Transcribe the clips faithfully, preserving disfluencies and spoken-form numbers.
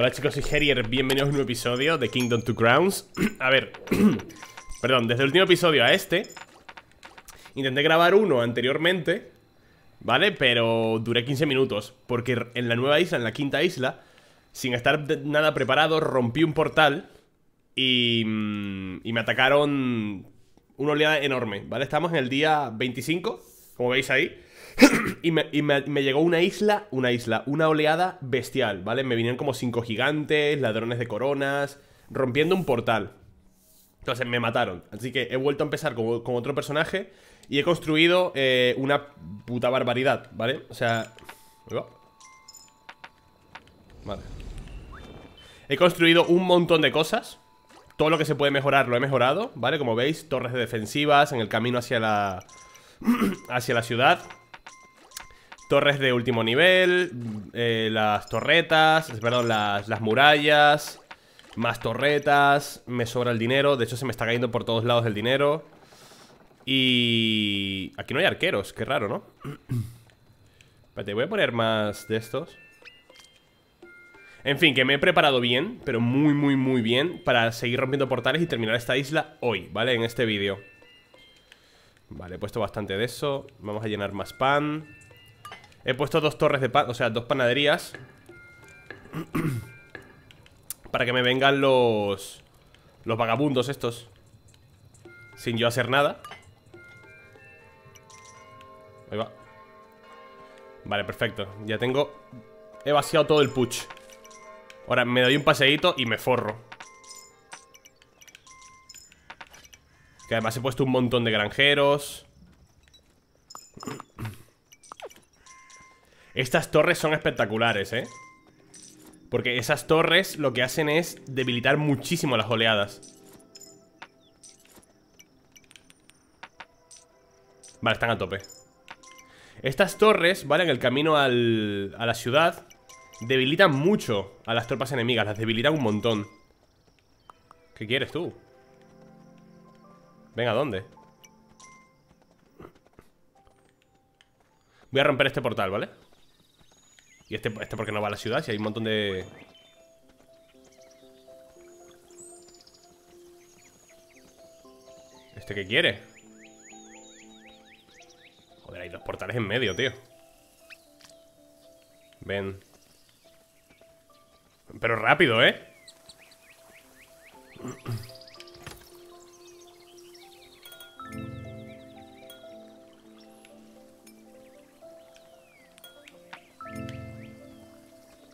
Hola chicos, soy Herier, bienvenidos a un nuevo episodio de Kingdom: Two Crowns. A ver, perdón, desde el último episodio a este intenté grabar uno anteriormente, ¿vale? Pero duré quince minutos, porque en la nueva isla, en la quinta isla, sin estar nada preparado, rompí un portal Y, y me atacaron una oleada enorme, ¿vale? Estamos en el día veinticinco, como veis ahí. Y, me, y me, me llegó una isla, una isla, una oleada bestial, ¿vale? Me vinieron como cinco gigantes, ladrones de coronas, rompiendo un portal. Entonces me mataron. Así que he vuelto a empezar con, con otro personaje y he construido eh, una puta barbaridad, ¿vale? O sea... Vale. He construido un montón de cosas. Todo lo que se puede mejorar lo he mejorado, ¿vale? Como veis, torres de defensivas en el camino hacia la... hacia la ciudad. Torres de último nivel, eh, las torretas, perdón, las, las murallas, más torretas, me sobra el dinero, de hecho se me está cayendo por todos lados el dinero. Y... aquí no hay arqueros, qué raro, ¿no? Espérate, voy a poner más de estos. En fin, que me he preparado bien, pero muy, muy, muy bien, para seguir rompiendo portales y terminar esta isla hoy, ¿vale? En este vídeo. Vale, he puesto bastante de eso, vamos a llenar más pan. He puesto dos torres de pan, o sea, dos panaderías para que me vengan los Los vagabundos estos sin yo hacer nada. Ahí va. Vale, perfecto, ya tengo. He vaciado todo el puch. Ahora me doy un paseíto y me forro. Que además he puesto un montón de granjeros. Estas torres son espectaculares, ¿eh? Porque esas torres lo que hacen es debilitar muchísimo las oleadas. Vale, están a tope. Estas torres, ¿vale? En el camino al, a la ciudad, debilitan mucho a las tropas enemigas. Las debilitan un montón. ¿Qué quieres tú? Venga, ¿dónde? Voy a romper este portal, ¿vale? Y este, este porque no va a la ciudad, si hay un montón de... ¿Este qué quiere? Joder, hay dos portales en medio, tío. Ven. Pero rápido, ¿eh?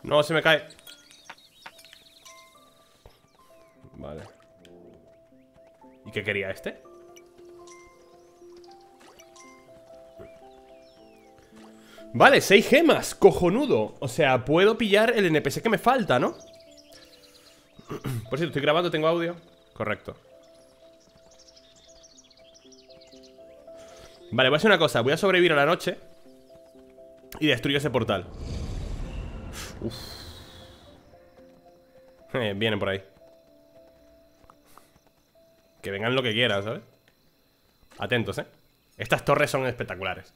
No, se me cae. Vale. ¿Y qué quería este? Vale, seis gemas, cojonudo. O sea, puedo pillar el N P C que me falta, ¿no? Por cierto, estoy grabando, tengo audio. Correcto. Vale, voy a hacer una cosa. Voy a sobrevivir a la noche y destruyo ese portal. Uf. Eh, vienen por ahí. Que vengan lo que quieran, ¿sabes? Atentos, ¿eh? Estas torres son espectaculares.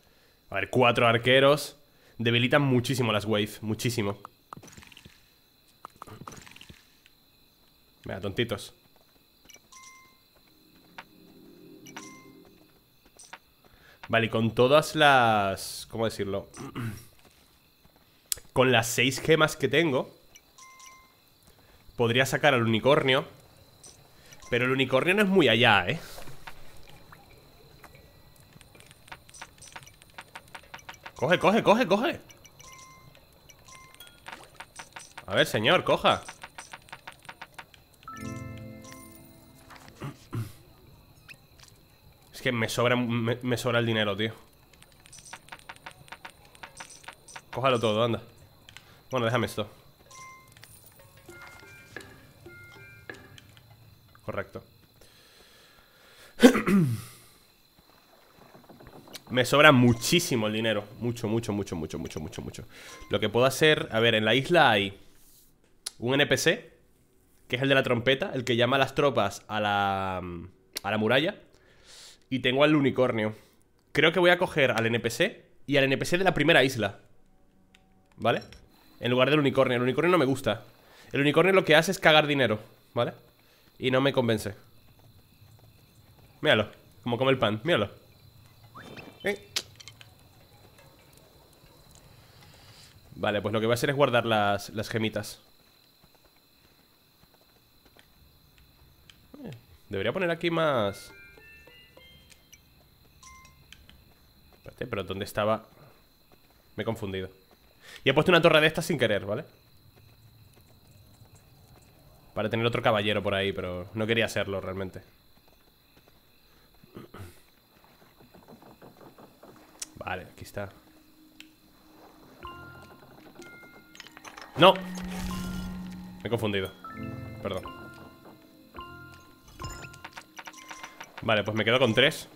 A ver, cuatro arqueros. Debilitan muchísimo las wave, muchísimo. Mira, tontitos. Vale, y con todas las... ¿cómo decirlo? Con las seis gemas que tengo podría sacar al unicornio. Pero el unicornio no es muy allá, ¿eh? Coge, coge, coge, coge. A ver, señor, coja. Es que me sobra, me, me sobra el dinero, tío. Cójalo todo, anda. Bueno, déjame esto. Correcto. Me sobra muchísimo el dinero. Mucho, mucho, mucho, mucho, mucho, mucho, mucho. Lo que puedo hacer... A ver, en la isla hay un N P C, que es el de la trompeta, el que llama a las tropas a la... a la muralla. Y tengo al unicornio. Creo que voy a coger al N P C y al N P C de la primera isla, ¿vale? En lugar del unicornio. El unicornio no me gusta. El unicornio lo que hace es cagar dinero, ¿vale? Y no me convence. Míralo, como come el pan, míralo. ¿Eh? Vale, pues lo que voy a hacer es guardar las, las gemitas. Debería poner aquí más... Espérate, pero ¿dónde estaba? Me he confundido. Y he puesto una torre de estas sin querer, ¿vale? Para tener otro caballero por ahí, pero no quería hacerlo realmente. Vale, aquí está. ¡No! Me he confundido. Perdón. Vale, pues me quedo con tres.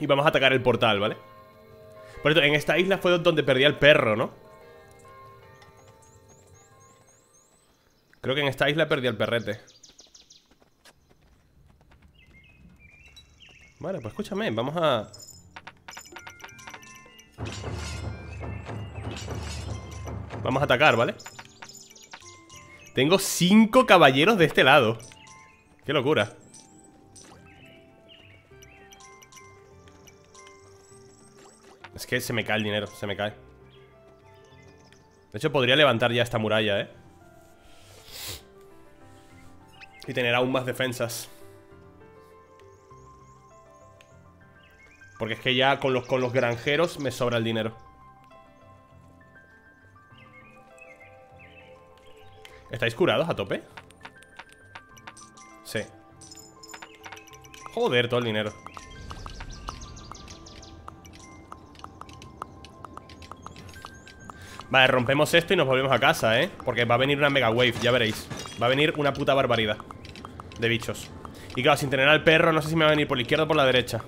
Y vamos a atacar el portal, ¿vale? Por cierto, en esta isla fue donde perdí al perro, ¿no? Creo que en esta isla perdí al perrete. Vale, pues escúchame, vamos a... Vamos a atacar, ¿vale? Tengo cinco caballeros de este lado. ¡Qué locura! Es que se me cae el dinero, se me cae. De hecho, podría levantar ya esta muralla, ¿eh? Y tener aún más defensas. Porque es que ya con los, con los granjeros me sobra el dinero. ¿Estáis curados a tope? Sí. Joder, todo el dinero. Vale, rompemos esto y nos volvemos a casa, ¿eh? Porque va a venir una mega wave, ya veréis. Va a venir una puta barbaridad de bichos. Y claro, sin tener al perro, no sé si me va a venir por la izquierda o por la derecha.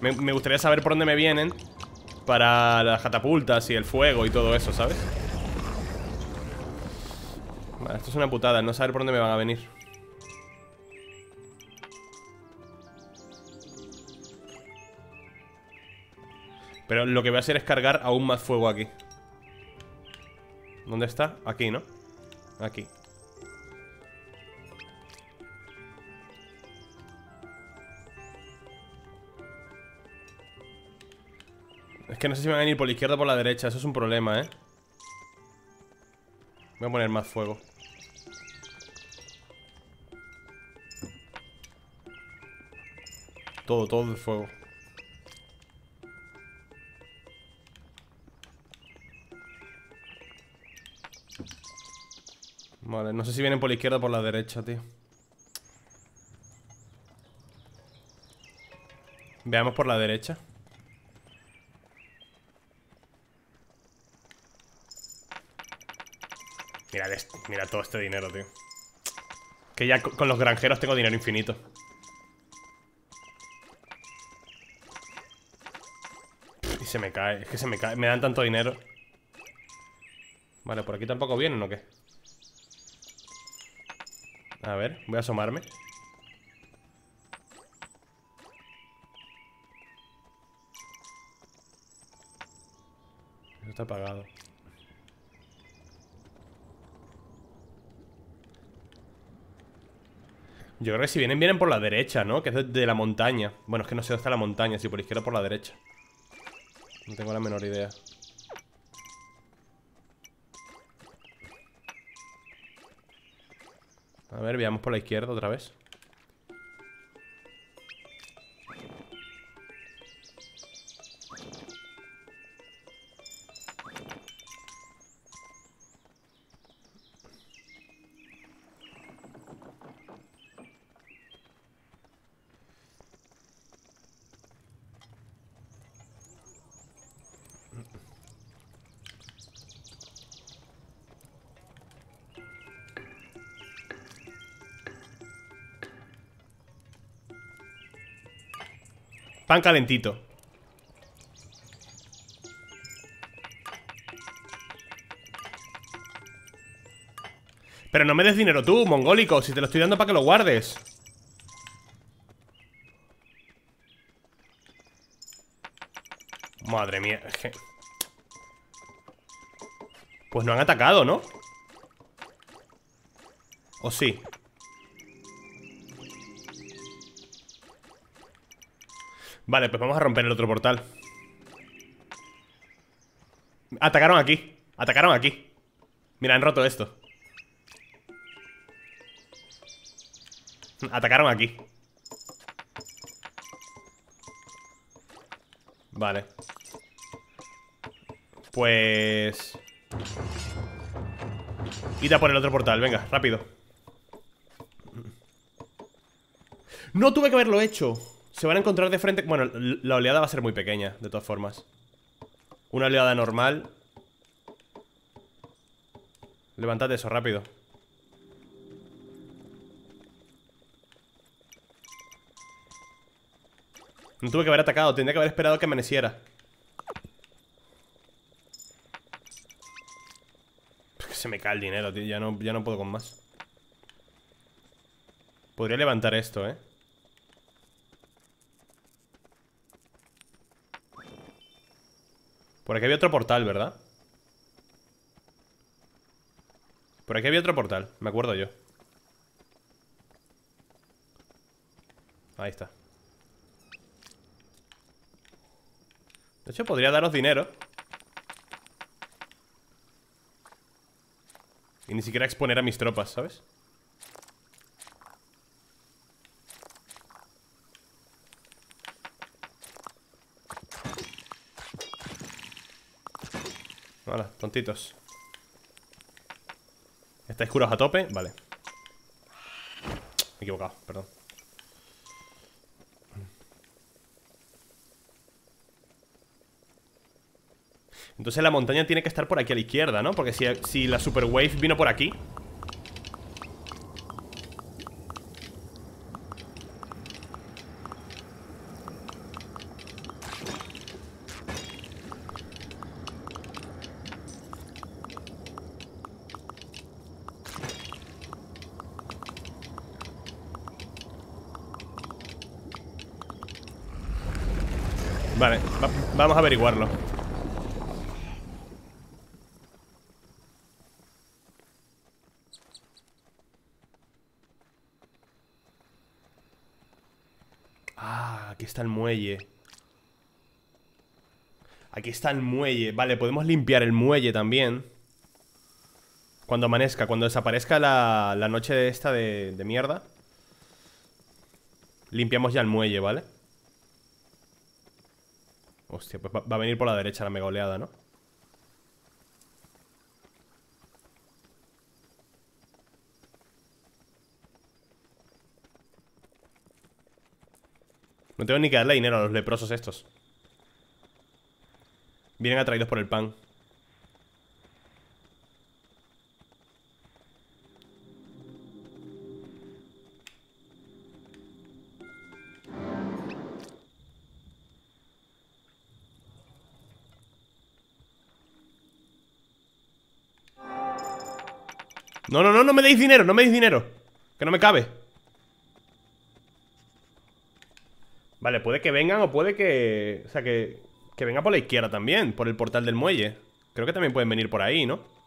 Me, me gustaría saber por dónde me vienen. Para las catapultas y el fuego y todo eso, ¿sabes? Vale, esto es una putada, no saber por dónde me van a venir. Pero lo que voy a hacer es cargar aún más fuego aquí. ¿Dónde está? Aquí, ¿no? Aquí. Es que no sé si me van a venir por la izquierda o por la derecha. Eso es un problema, ¿eh? Voy a poner más fuego. Todo, todo de fuego. Vale, no sé si vienen por la izquierda o por la derecha, tío. Veamos por la derecha. Mira, mira todo este dinero, tío. Que ya con los granjeros tengo dinero infinito. Y se me cae, es que se me cae. Me dan tanto dinero. Vale, por aquí tampoco vienen, ¿o qué? A ver, voy a asomarme. Eso está apagado. Yo creo que si vienen, vienen por la derecha, ¿no? Que es de la montaña. Bueno, es que no sé dónde está la montaña. Si por la izquierda o por la derecha. No tengo la menor idea. A ver, veamos por la izquierda otra vez. Pan calentito. Pero no me des dinero tú, mongólico. Si te lo estoy dando para que lo guardes. Madre mía, es que... Pues no han atacado, ¿no? ¿O sí? Vale, pues vamos a romper el otro portal. Atacaron aquí. Atacaron aquí. Mira, han roto esto. Atacaron aquí. Vale. Pues... id a por el otro portal, venga, rápido. No tuve que haberlo hecho. Se van a encontrar de frente... Bueno, la oleada va a ser muy pequeña, de todas formas. Una oleada normal. Levantad eso, rápido. No tuve que haber atacado, tendría que haber esperado que amaneciera. Es que se me cae el dinero, tío, ya no, ya no puedo con más. Podría levantar esto, eh. Por aquí había otro portal, ¿verdad? Por aquí había otro portal, me acuerdo yo. Ahí está. De hecho, podría daros dinero. Y ni siquiera exponer a mis tropas, ¿sabes? Hola, tontitos. ¿Estáis curados a tope? Vale. Me he equivocado, perdón. Entonces la montaña tiene que estar por aquí a la izquierda, ¿no? Porque si, si la super wave vino por aquí. Vale, va, vamos a averiguarlo. Ah, aquí está el muelle. Aquí está el muelle. Vale, podemos limpiar el muelle también. Cuando amanezca, cuando desaparezca la, la noche esta de, de mierda. Limpiamos ya el muelle, ¿vale? Hostia, pues va a venir por la derecha la mega oleada, ¿no? No tengo ni que darle dinero a los leprosos estos. Vienen atraídos por el pan. No, no, no, no me deis dinero, no me deis dinero. Que no me cabe. Vale, puede que vengan o puede que... O sea, que, que venga por la izquierda también. Por el portal del muelle. Creo que también pueden venir por ahí, ¿no?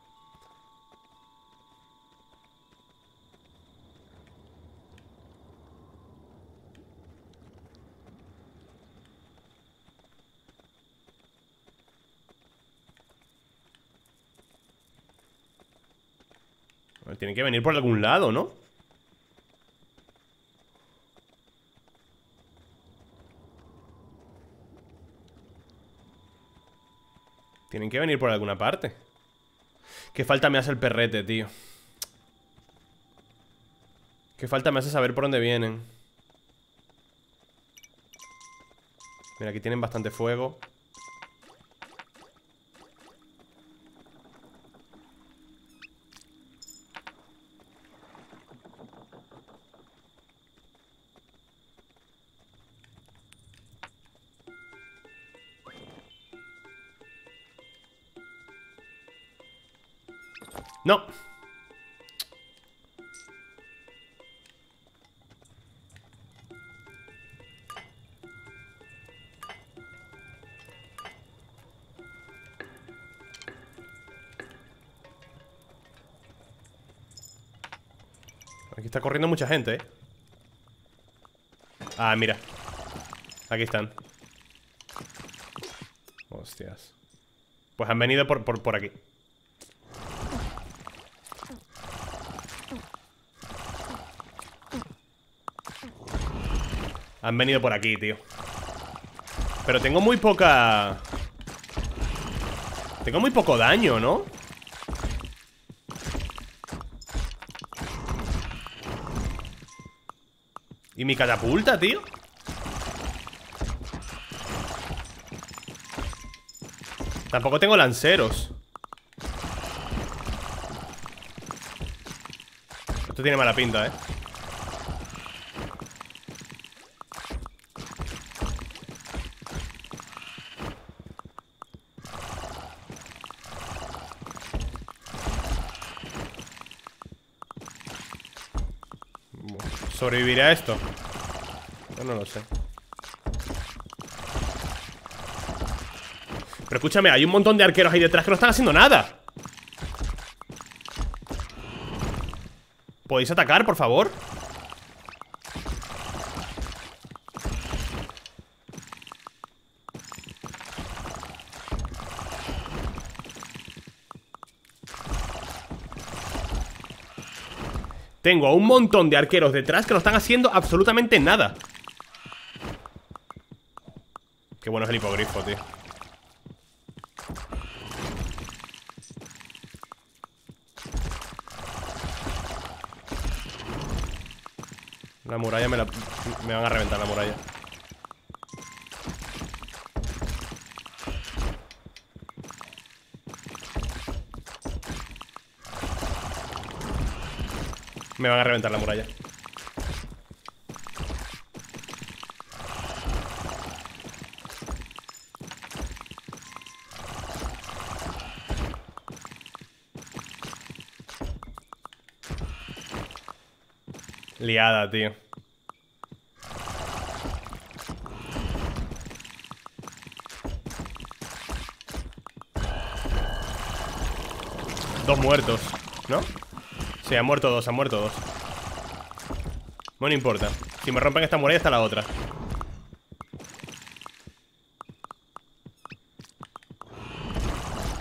Tienen que venir por algún lado, ¿no? Tienen que venir por alguna parte. Qué falta me hace el perrete, tío. Qué falta me hace saber por dónde vienen. Mira, aquí tienen bastante fuego. No. Aquí está corriendo mucha gente, ¿eh? Ah, mira. Aquí están. Hostias. Pues han venido por, por, por aquí. Han venido por aquí, tío. Pero tengo muy poca... Tengo muy poco daño, ¿no? ¿Y mi catapulta, tío? Tampoco tengo lanceros. Esto tiene mala pinta, ¿eh? ¿Sobrevivirá esto? Yo no lo sé. Pero escúchame, hay un montón de arqueros ahí detrás que no están haciendo nada. ¿Podéis atacar, por favor? Tengo a un montón de arqueros detrás que no están haciendo absolutamente nada. Qué bueno es el hipogrifo, tío. La muralla me la... Me van a reventar la muralla. Me van a reventar la muralla. Liada, tío. Dos muertos, ¿no? Sí, han muerto dos, han muerto dos. Bueno, no importa. Si me rompen esta muralla, está la otra.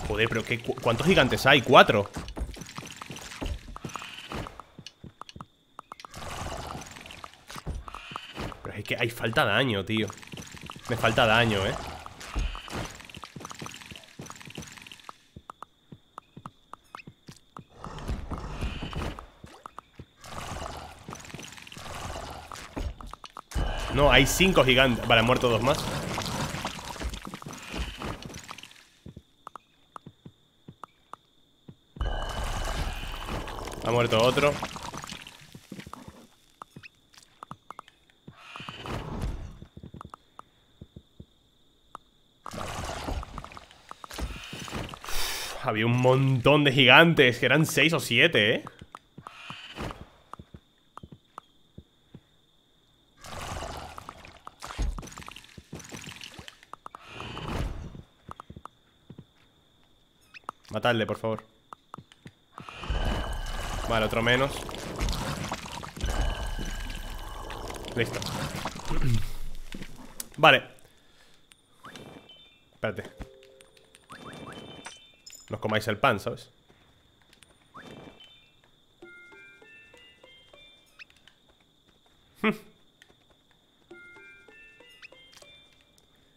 Joder, pero qué, cu ¿cuántos gigantes hay? Cuatro. Pero es que hay falta daño, tío. Me falta daño, ¿eh? No, hay cinco gigantes. Vale, han muerto dos más. Ha muerto otro. Uf, había un montón de gigantes, que eran seis o siete, ¿eh? Matadle, por favor. Vale, otro menos. Listo. Vale. Espérate. No os comáis el pan, ¿sabes?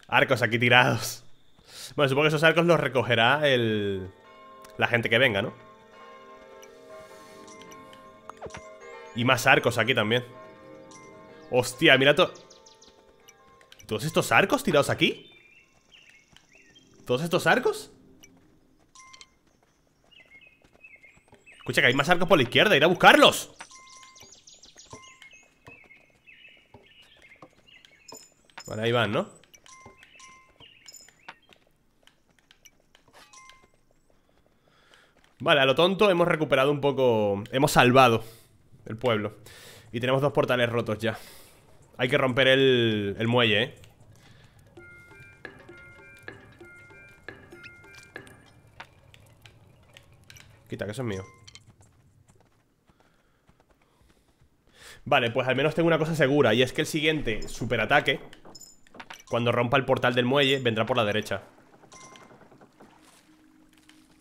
Arcos aquí tirados. Bueno, supongo que esos arcos los recogerá el... la gente que venga, ¿no? Y más arcos aquí también. Hostia, mira todo... ¿Todos estos arcos tirados aquí? ¿Todos estos arcos? Escucha que hay más arcos por la izquierda, ir a buscarlos. Vale, ahí van, ¿no? Vale, a lo tonto hemos recuperado un poco... Hemos salvado el pueblo. Y tenemos dos portales rotos ya. Hay que romper el, el muelle, ¿eh? Quita, que eso es mío. Vale, pues al menos tengo una cosa segura, y es que el siguiente superataque, cuando rompa el portal del muelle, vendrá por la derecha.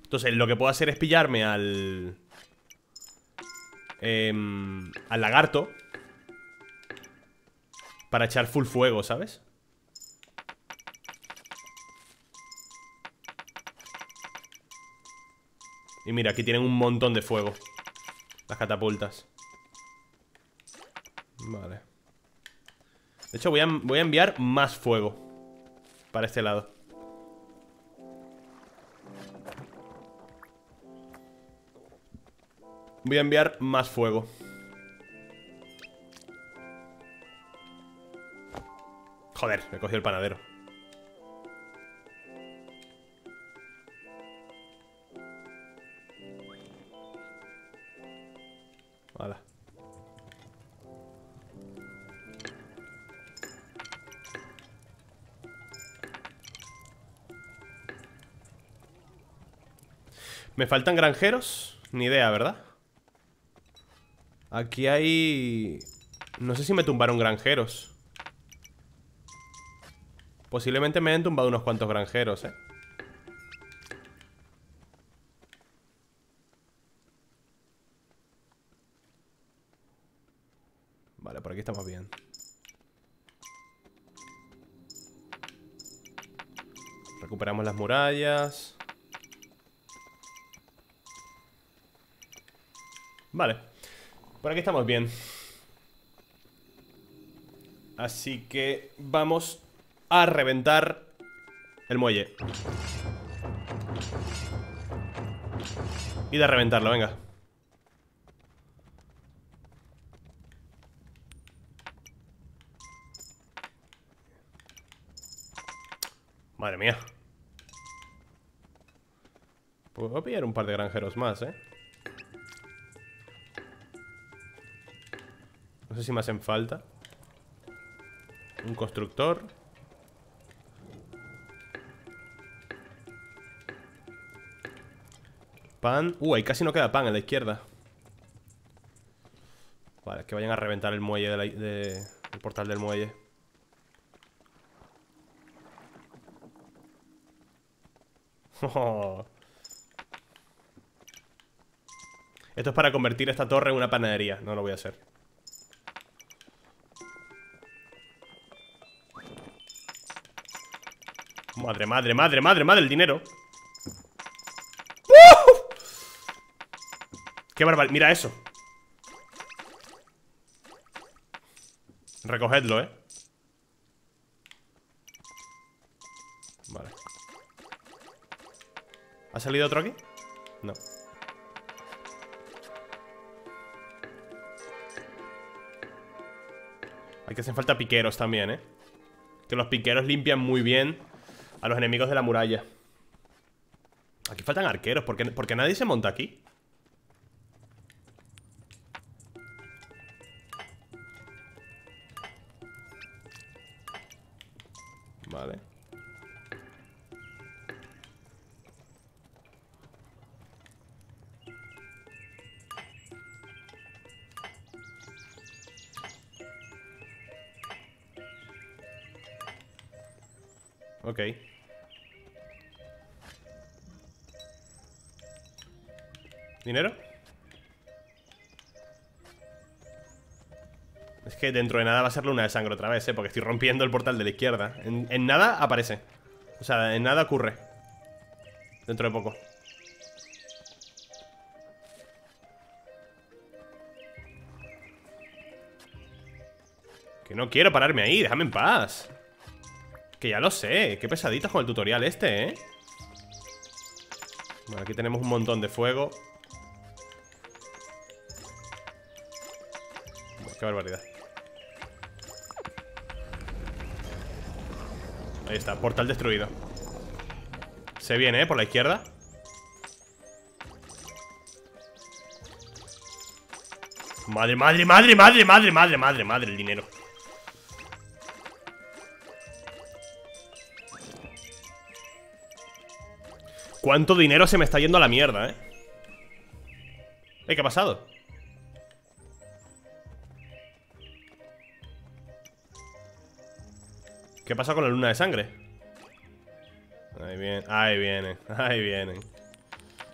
Entonces lo que puedo hacer es pillarme al... Eh, al lagarto para echar full fuego, ¿sabes? Y mira, aquí tienen un montón de fuego las catapultas. Vale. De hecho voy a, voy a enviar más fuego para este lado. Voy a enviar más fuego. Joder, me cogió el panadero. Hala. ¿Me faltan granjeros? Ni idea, ¿verdad? Aquí hay... No sé si me tumbaron granjeros. Posiblemente me han tumbado unos cuantos granjeros, eh. Vale, por aquí estamos bien. Recuperamos las murallas. Vale. Por aquí estamos bien. Así que vamos a reventar el muelle. Y de reventarlo, venga. Madre mía. Puedo pillar un par de granjeros más, eh. No sé si me hacen falta. Un constructor. Pan. Uh, ahí casi no queda pan en la izquierda. Vale, que vayan a reventar el muelle de la, de, el portal del muelle. Oh. Esto es para convertir esta torre en una panadería. No lo voy a hacer. Madre, madre, madre, madre, madre, el dinero. ¡Uh! ¡Qué barbaridad! Mira eso. Recogedlo, eh. Vale. ¿Ha salido otro aquí? No. Aquí hacen falta piqueros también, eh. Que los piqueros limpian muy bien a los enemigos de la muralla. Aquí faltan arqueros. ¿Por qué, por qué nadie se monta aquí? Vale. Ok. ¿Dinero? Es que dentro de nada va a ser luna de sangre otra vez, ¿eh? Porque estoy rompiendo el portal de la izquierda. En, en nada aparece. O sea, en nada ocurre. Dentro de poco. Que no quiero pararme ahí, déjame en paz. Que ya lo sé. Qué pesaditos con el tutorial este, ¿eh? Bueno, aquí tenemos un montón de fuego. Bueno, qué barbaridad. Ahí está, portal destruido. Se viene, ¿eh? Por la izquierda. Madre, madre, madre, madre, madre, madre, madre, madre, el dinero. ¿Cuánto dinero se me está yendo a la mierda, eh? ¿Eh? ¿Qué ha pasado? ¿Qué pasa con la luna de sangre? Ahí viene, ahí viene, ahí viene.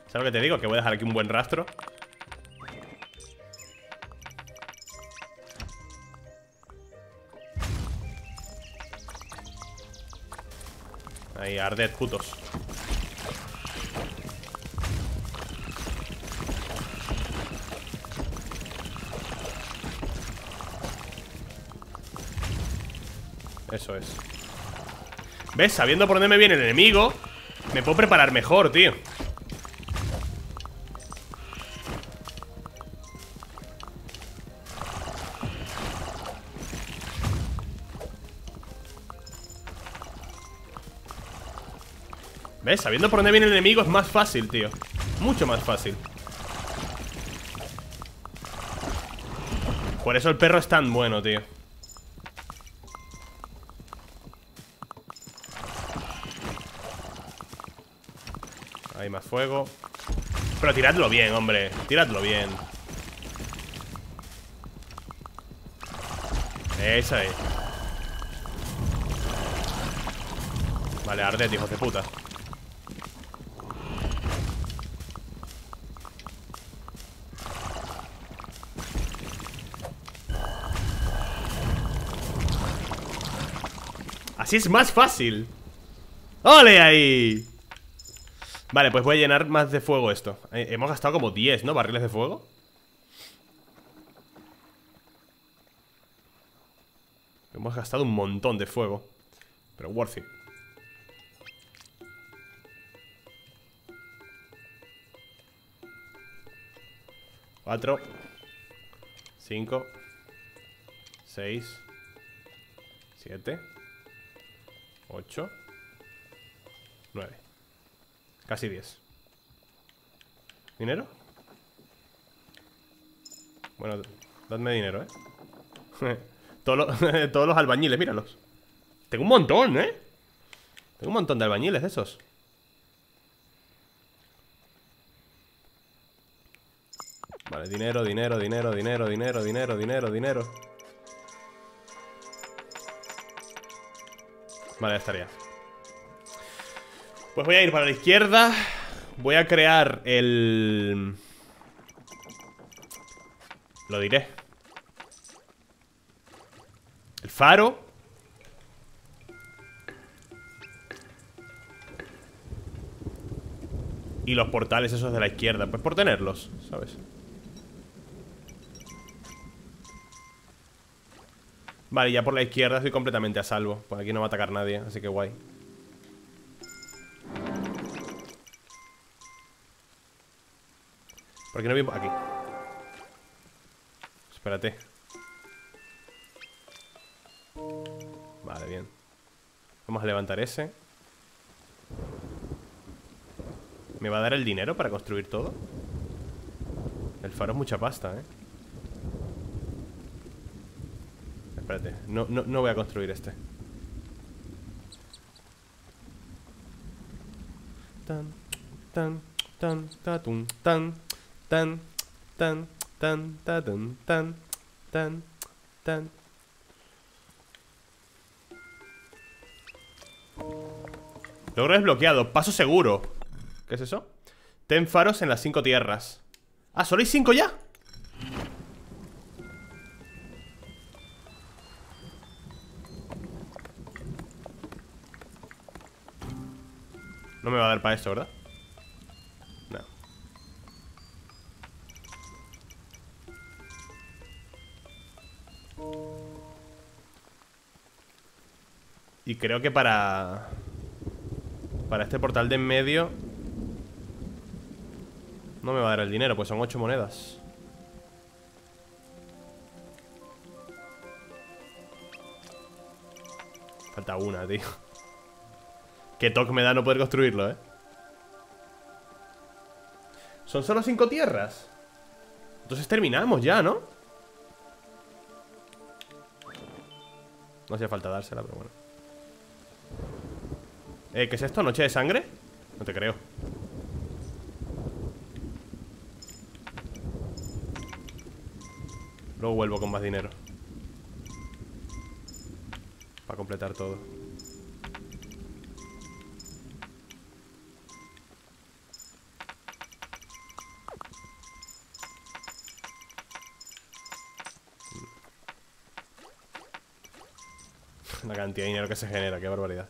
¿Sabes lo que te digo? Que voy a dejar aquí un buen rastro. Ahí, arded, putos. Eso es. ¿Ves? Sabiendo por dónde me viene el enemigo, me puedo preparar mejor, tío. ¿Ves? Sabiendo por dónde viene el enemigo es más fácil, tío. Mucho más fácil. Por eso el perro es tan bueno, tío. Hay más fuego. Pero tiradlo bien, hombre. Tiradlo bien. Esa es. Vale, ardete, hijos de puta. Así es más fácil. ¡Ole ahí! Vale, pues voy a llenar más de fuego esto. Hemos gastado como diez, ¿no? Barriles de fuego. Hemos gastado un montón de fuego. Pero worth it. Cuatro. Cinco. Seis. Siete. Ocho. Nueve. Casi diez. ¿Dinero? Bueno, dadme dinero, ¿eh? Todos los, todos los albañiles, míralos. Tengo un montón, ¿eh? Tengo un montón de albañiles de esos. Vale, dinero, dinero, dinero, dinero, dinero, dinero, dinero, dinero. Vale, ya estaría. Pues voy a ir para la izquierda. Voy a crear el... Lo diré. El faro. Y los portales esos de la izquierda. Pues por tenerlos, ¿sabes? Vale, ya por la izquierda estoy completamente a salvo. Por aquí no va a atacar nadie, así que guay. ¿Por qué no vivo aquí? Espérate. Vale, bien. Vamos a levantar ese. ¿Me va a dar el dinero para construir todo? El faro es mucha pasta, ¿eh? Espérate, no, no, no voy a construir este. Tan, tan, tan, tatum, tan. Tan, tan, tan, tan, tan, tan, tan. Logro desbloqueado, paso seguro. ¿Qué es eso? Ten faros en las cinco tierras. Ah, ¿solo hay cinco ya? No me va a dar para esto, ¿verdad? Y creo que para... Para este portal de en medio no me va a dar el dinero, pues son ocho monedas. Falta una, tío. Qué toque me da no poder construirlo, ¿eh? Son solo cinco tierras. Entonces terminamos ya, ¿no? No hacía falta dársela, pero bueno. Eh, ¿qué es esto? ¿Noche de sangre? No te creo. Luego vuelvo con más dinero para completar todo. La cantidad de dinero que se genera, qué barbaridad.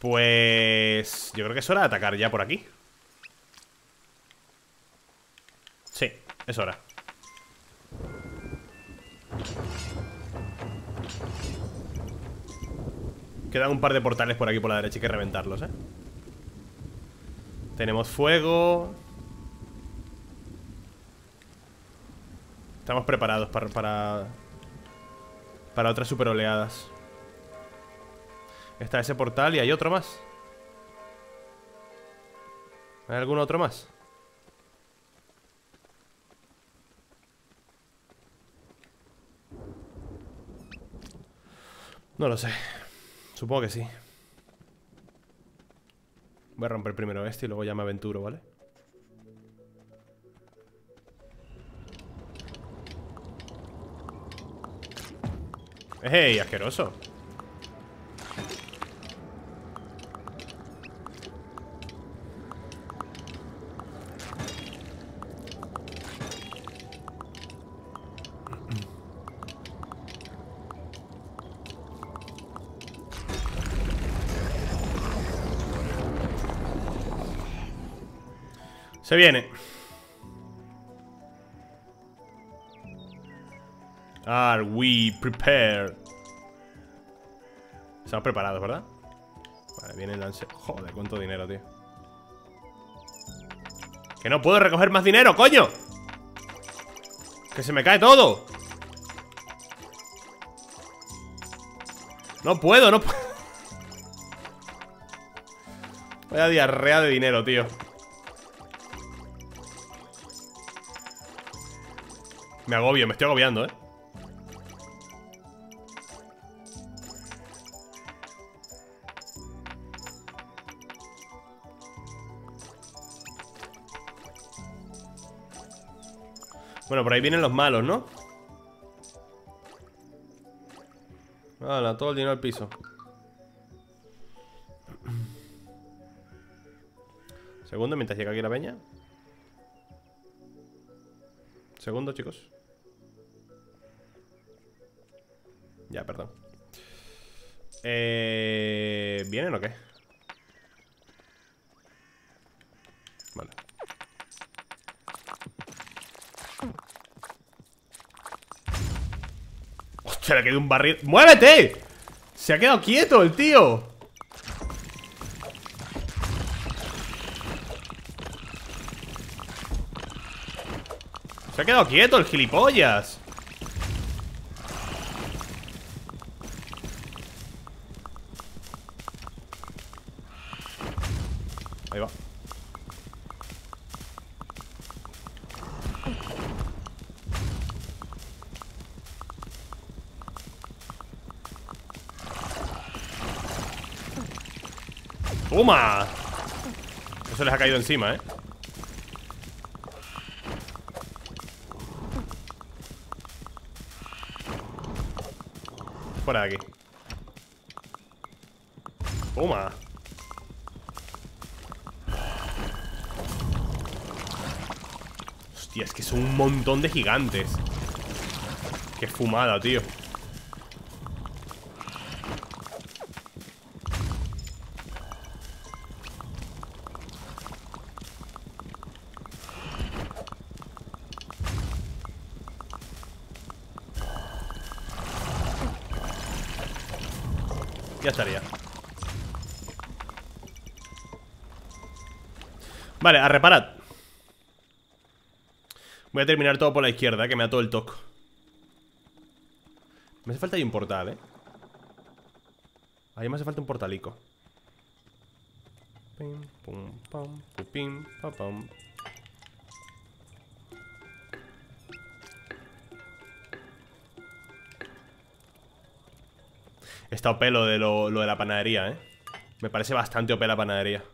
Pues... yo creo que es hora de atacar ya por aquí. Sí, es hora. Quedan un par de portales por aquí por la derecha, hay que reventarlos, ¿eh? Tenemos fuego. Estamos preparados para... para, para otras super oleadas. Está ese portal y hay otro más. ¿Hay algún otro más? No lo sé. Supongo que sí. Voy a romper primero este y luego ya me aventuro, ¿vale? ¡Ey, asqueroso! Se viene. Are we prepared? Estamos preparados, ¿verdad? Vale, viene el lance. Joder, cuánto dinero, tío. Que no puedo recoger más dinero, coño. Que se me cae todo. No puedo, no puedo. Vaya diarrea de dinero, tío. Me agobio, me estoy agobiando, ¿eh? Bueno, por ahí vienen los malos, ¿no? Hala, todo el dinero al piso. Segundo, mientras llega aquí la peña. Segundo, chicos. Ya, perdón. Eh, ¿Vienen o qué? Vale. Hostia, le quedó un barril. ¡Muévete! Se ha quedado quieto el tío. Se ha quedado quieto el gilipollas. Ahí va. ¡Toma! Eso les ha caído encima, ¿eh? Fuera de aquí. ¡Toma! Hostia, es que son un montón de gigantes. Qué fumada, tío. Ya estaría. Vale, a reparar. Voy a terminar todo por la izquierda, que me da todo el toque. Me hace falta ahí un portal, ¿eh? Ahí me hace falta un portalico. Pim, pum, pam, pim, pam, pam. Está O P lo de, lo, lo de la panadería, ¿eh? Me parece bastante O P la panadería.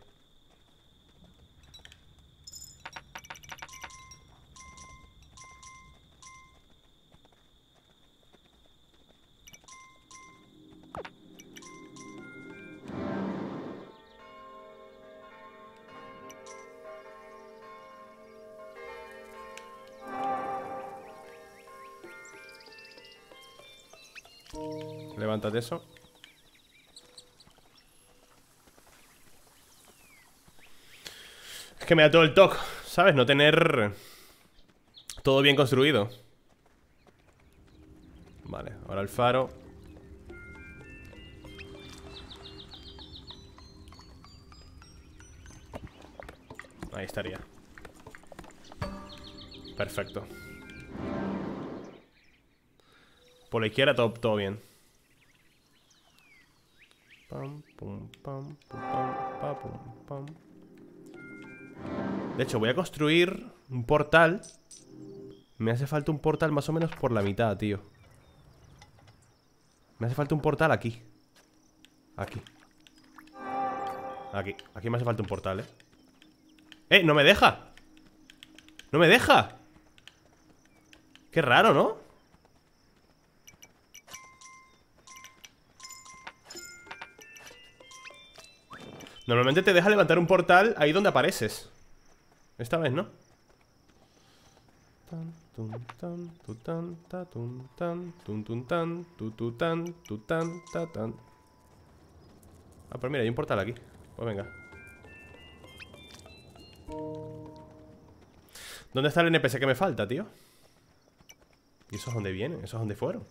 Levántate eso. Es que me da todo el toque, ¿sabes? No tener todo bien construido. Vale, ahora el faro. Ahí estaría. Perfecto. Por la izquierda todo, todo bien. Pam, pum, pam, pum, pam, pa, pum, pam. De hecho, voy a construir un portal. Me hace falta un portal más o menos por la mitad, tío. Me hace falta un portal aquí. Aquí. Aquí, aquí me hace falta un portal, eh. ¡Eh! ¡No me deja! ¡No me deja! Qué raro, ¿no? Normalmente te deja levantar un portal ahí donde apareces. Esta vez, ¿no? Ah, pues mira, hay un portal aquí. Pues venga. ¿Dónde está el N P C que me falta, tío? ¿Y eso es donde vienen? ¿Eso es donde fueron?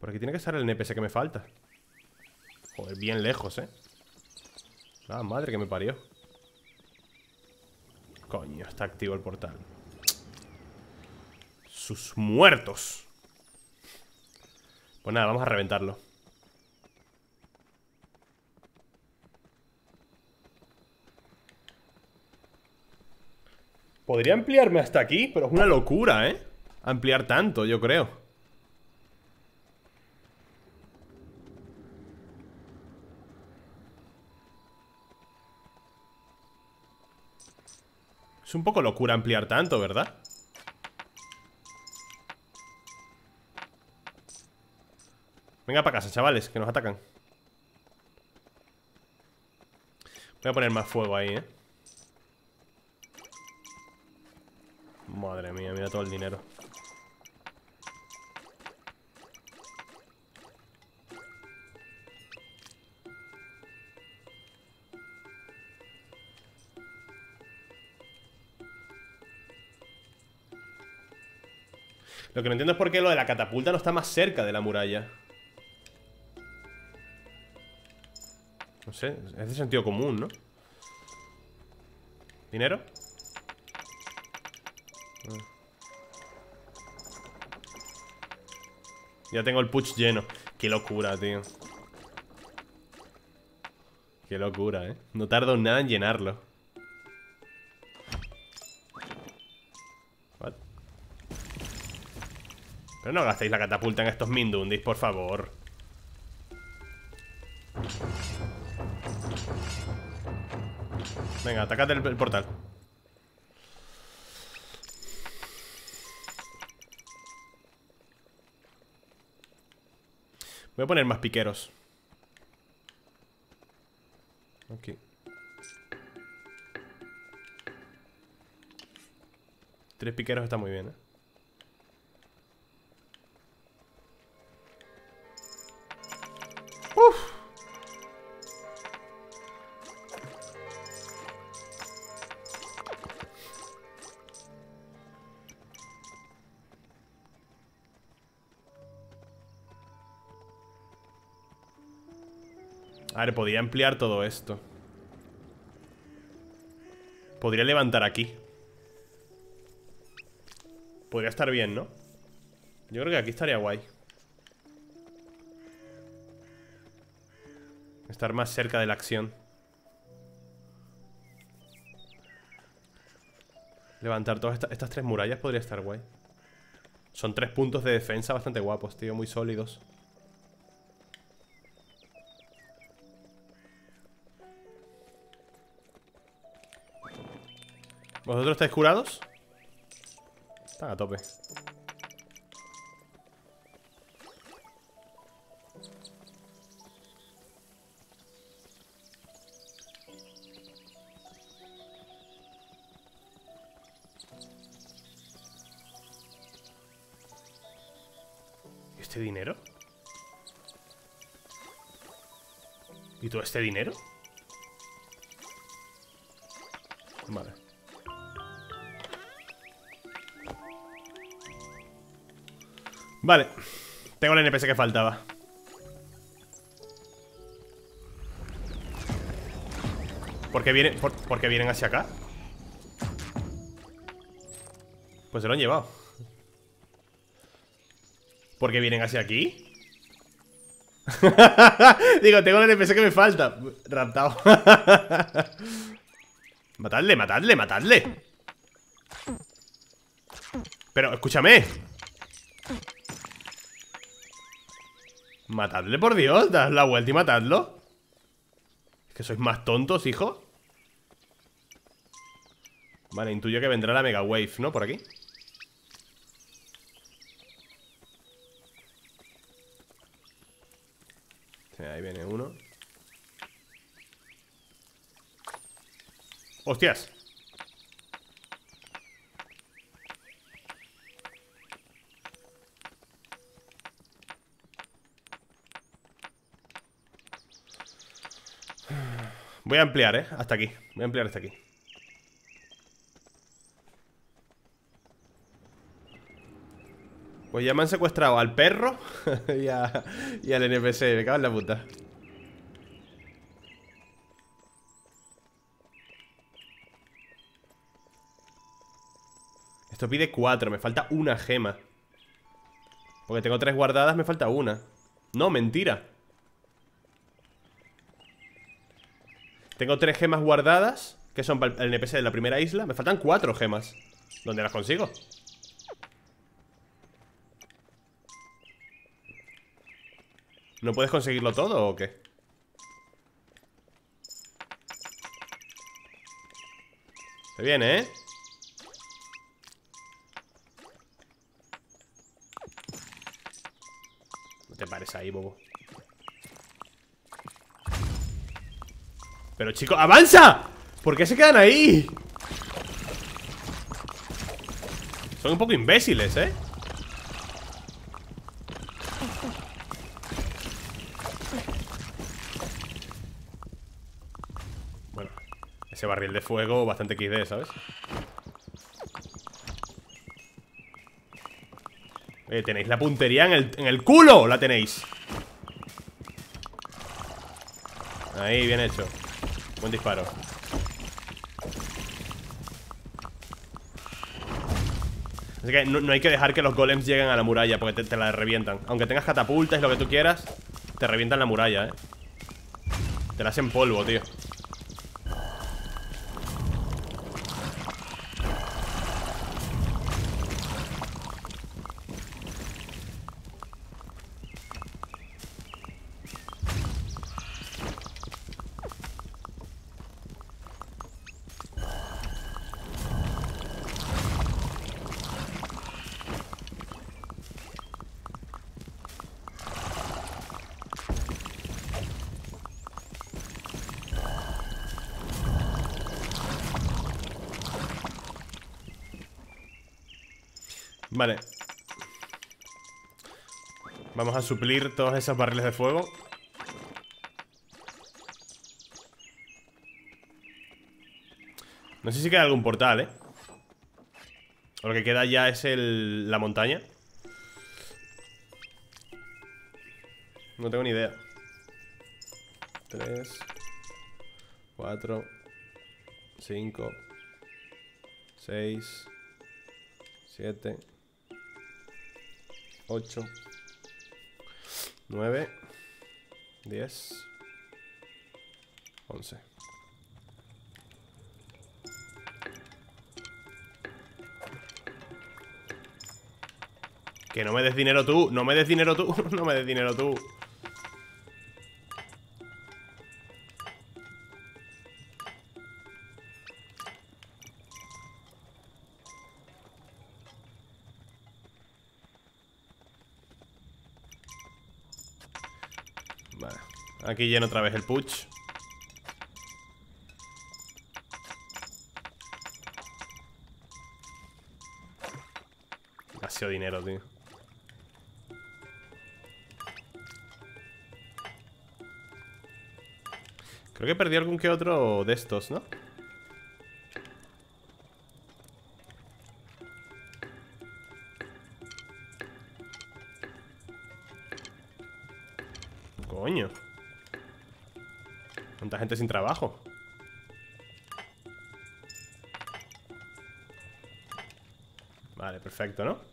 Por aquí tiene que estar el N P C que me falta. Joder, bien lejos, eh. La madre que me parió. Coño, está activo el portal. Sus muertos. Pues nada, vamos a reventarlo. Podría ampliarme hasta aquí, pero es una locura, eh. Ampliar tanto, yo creo. Es un poco locura ampliar tanto, ¿verdad? Venga para casa, chavales, que nos atacan. Voy a poner más fuego ahí, ¿eh? Madre mía, mira todo el dinero. Lo que no entiendo es por qué lo de la catapulta no está más cerca de la muralla. No sé, es de sentido común, ¿no? ¿Dinero? Ah. Ya tengo el push lleno. Qué locura, tío. Qué locura, ¿eh? No tardo nada en llenarlo. Pero no gastéis la catapulta en estos mindundis, por favor. Venga, atacad el, el portal. Voy a poner más piqueros. Aquí. Tres piqueros está muy bien, ¿eh? A ver, podría ampliar todo esto. Podría levantar aquí. Podría estar bien, ¿no? Yo creo que aquí estaría guay. Estar más cerca de la acción. Levantar todas esta, estas tres murallas podría estar guay. Son tres puntos de defensa bastante guapos, tío. Muy sólidos. ¿Vosotros estáis curados? Están a tope. ¿Este dinero? ¿Y todo este dinero? Vale. Vale. Tengo el N P C que faltaba. ¿Por qué vienen, por, ¿por qué vienen hacia acá? Pues se lo han llevado. ¿Por qué vienen hacia aquí? Digo, tengo el N P C que me falta. Raptado. Matadle, matadle, matadle. Pero, escúchame. Matadle, por Dios, dad la vuelta y matadlo. Es que sois más tontos, hijo. Vale, intuyo que vendrá la Mega Wave, ¿no? Por aquí. Sí, ahí viene uno. ¡Hostias! Voy a ampliar, ¿eh? Hasta aquí. Voy a ampliar hasta aquí. Pues ya me han secuestrado al perro y, a, y al N P C. Me cago en la puta. Esto pide cuatro. Me falta una gema. Porque tengo tres guardadas, me falta una. No, mentira. Tengo tres gemas guardadas, que son para el N P C de la primera isla. Me faltan cuatro gemas. ¿Dónde las consigo? ¿No puedes conseguirlo todo o qué? Se viene, ¿eh? No te pares ahí, bobo. Pero chicos, ¡avanza! ¿Por qué se quedan ahí? Son un poco imbéciles, ¿eh? Bueno, ese barril de fuego bastante equis de, ¿sabes? Eh, tenéis la puntería en el, en el culo. La tenéis. Ahí, bien hecho. Buen disparo. Así que no, no hay que dejar que los golems lleguen a la muralla, porque te, te la revientan. Aunque tengas catapultas y lo que tú quieras, te revientan la muralla, eh. Te la hacen polvo, tío. Vale. Vamos a suplir todos esos barriles de fuego. No sé si queda algún portal, ¿eh? O lo que queda ya es el, la montaña. No tengo ni idea. Tres, cuatro, cinco, seis, siete... ocho, nueve, diez, once. Que no me des dinero tú, no me des dinero tú, no me des dinero tú. Vale, aquí lleno otra vez el push. Demasiado dinero, tío. Creo que perdí algún que otro de estos, ¿no? Coño. ¿Cuánta gente sin trabajo? Vale, perfecto, ¿no?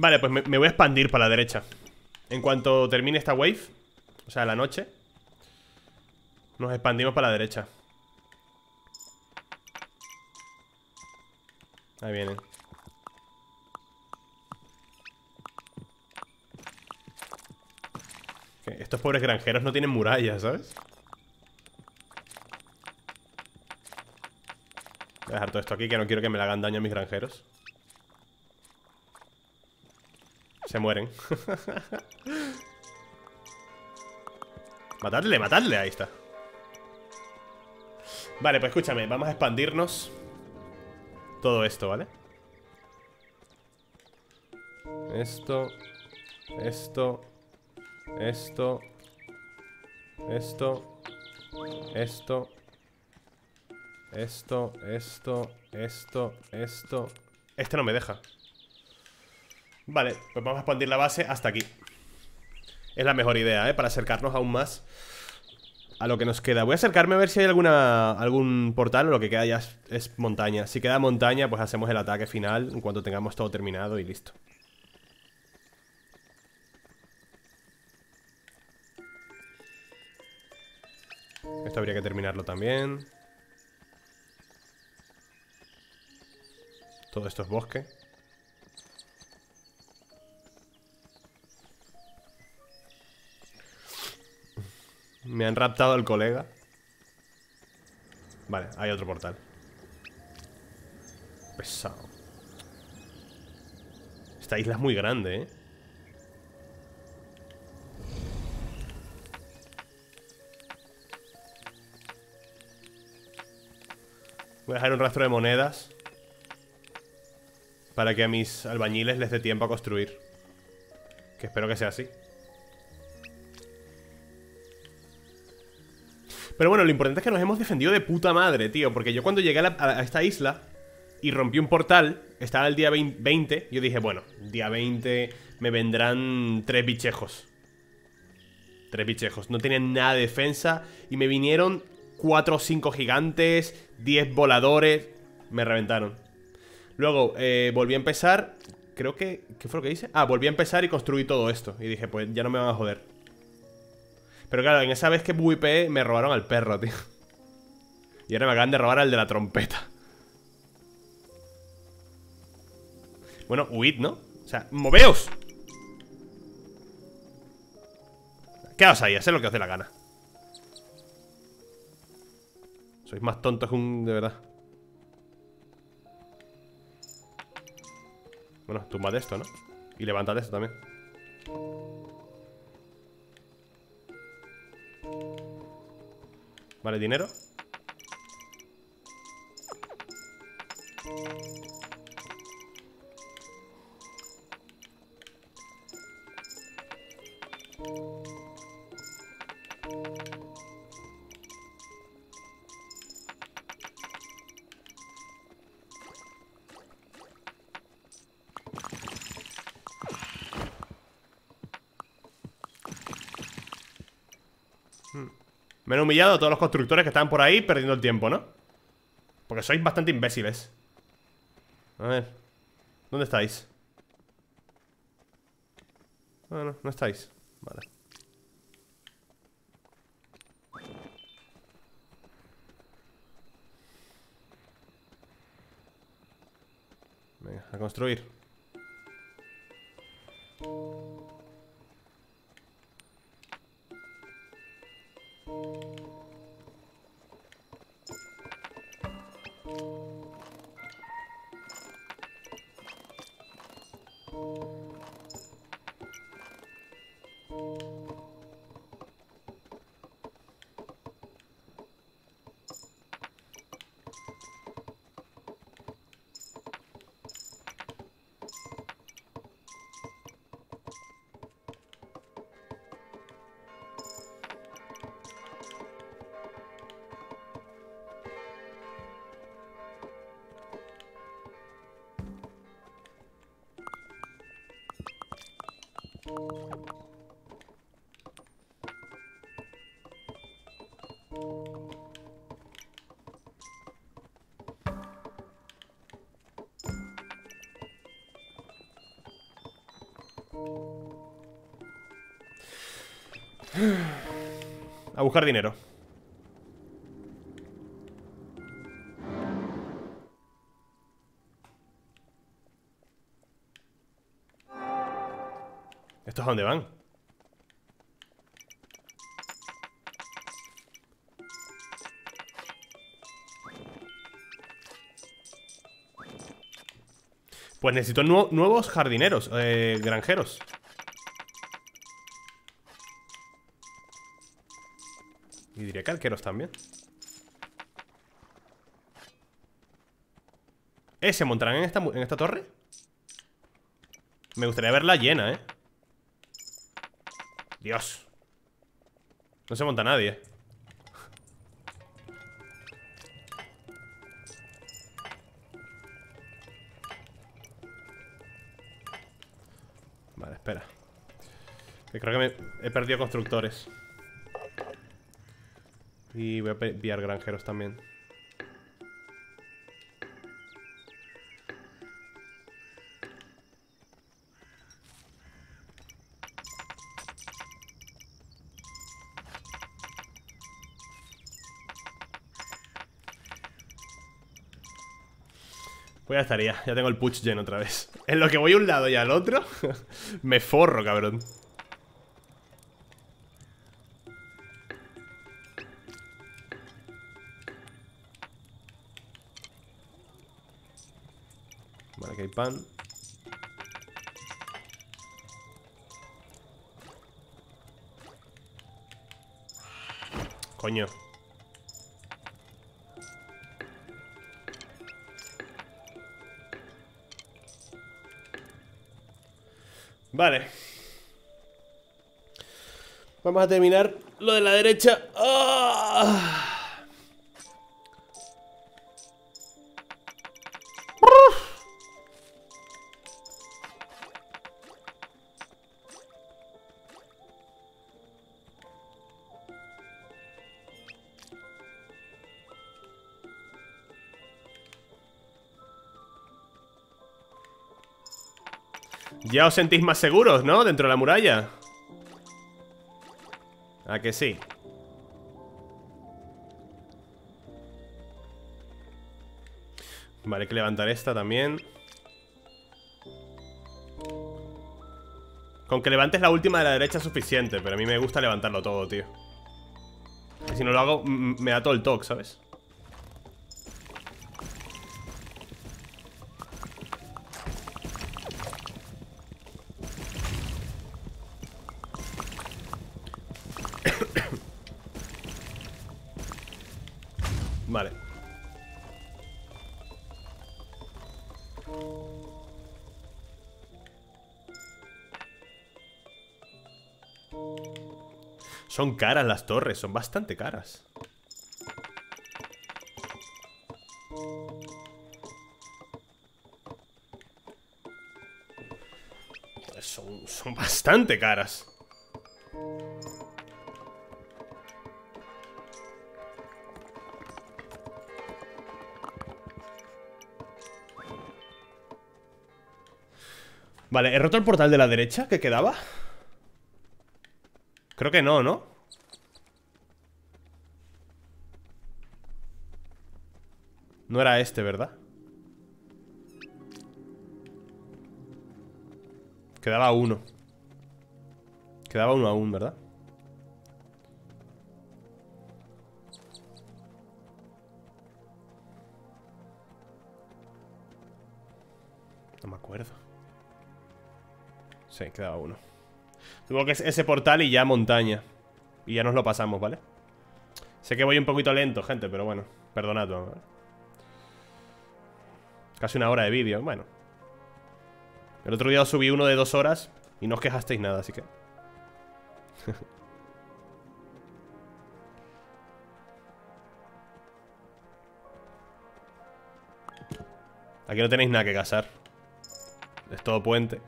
Vale, pues me, me voy a expandir para la derecha. En cuanto termine esta wave, o sea, la noche, nos expandimos para la derecha. Ahí vienen. Estos pobres granjeros no tienen murallas, ¿sabes? Voy a dejar todo esto aquí, que no quiero que me le hagan daño a mis granjeros. Se mueren. Matadle, matadle, ahí está. Vale, pues escúchame, vamos a expandirnos todo esto, ¿vale? Esto, esto, esto, esto, esto, esto, esto, esto, esto. Este no me deja. Vale, pues vamos a expandir la base hasta aquí. Es la mejor idea, ¿eh? Para acercarnos aún más a lo que nos queda. Voy a acercarme a ver si hay alguna algún portal o lo que queda ya es, es montaña. Si queda montaña, pues hacemos el ataque final en cuanto tengamos todo terminado y listo. Esto habría que terminarlo también. Todo esto es bosque. Me han raptado al colega. Vale, hay otro portal. Pesado. Esta isla es muy grande, ¿eh? Voy a dejar un rastro de monedas para que a mis albañiles les dé tiempo a construir. Que espero que sea así. Pero bueno, lo importante es que nos hemos defendido de puta madre, tío. Porque yo cuando llegué a, la, a esta isla y rompí un portal, estaba el día veinte. Yo dije, bueno, día veinte me vendrán tres bichejos. Tres bichejos. No tenían nada de defensa. Y me vinieron cuatro o cinco gigantes, diez voladores. Me reventaron. Luego, eh, volví a empezar. Creo que... ¿Qué fue lo que hice? Ah, volví a empezar y construí todo esto. Y dije, pues ya no me van a joder. Pero claro, en esa vez que buipeé me robaron al perro, tío. Y ahora me acaban de robar al de la trompeta. Bueno, huid, ¿no? O sea, ¡moveos! Quedaos ahí, haced lo que os dé la gana. Sois más tontos que un... de verdad. Bueno, tumbad esto, ¿no? Y levantad esto también. Vale, dinero. Me han humillado a todos los constructores que estaban por ahí perdiendo el tiempo, ¿no? Porque sois bastante imbéciles. A ver, ¿dónde estáis? No, no, no estáis. Vale. Venga, a construir. A buscar dinero. ¿Estos a dónde van? Pues necesito nu- nuevos jardineros, eh, granjeros. Y diría que arqueros también. ¿Eh? ¿Se montarán en esta, en esta torre? Me gustaría verla llena, ¿eh? Dios. No se monta nadie. Vale, espera. Que creo que me he perdido constructores. Y voy a enviar granjeros también. Pues ya estaría, ya tengo el push lleno otra vez. En lo que voy a un lado y al otro me forro, cabrón. Que hay pan. Coño. Vale. Vamos a terminar lo de la derecha. ¡Oh! Ya os sentís más seguros, ¿no? Dentro de la muralla. ¿A que sí? Vale, hay que levantar esta también. Con que levantes la última de la derecha es suficiente. Pero a mí me gusta levantarlo todo, tío. Y si no lo hago, me da todo el toque, ¿sabes? Vale. Son caras las torres, son bastante caras. Son, son bastante caras. Vale, ¿he roto el portal de la derecha que quedaba? Creo que no, ¿no? No era este, ¿verdad? Quedaba uno. Quedaba uno aún, ¿verdad? No me acuerdo. Sí, quedaba uno. Supongo que es ese portal y ya montaña. Y ya nos lo pasamos, ¿vale? Sé que voy un poquito lento, gente, pero bueno, perdonad, ¿vale? Casi una hora de vídeo, bueno. El otro día os subí uno de dos horas y no os quejasteis nada, así que... Aquí no tenéis nada que cazar. Es todo puente.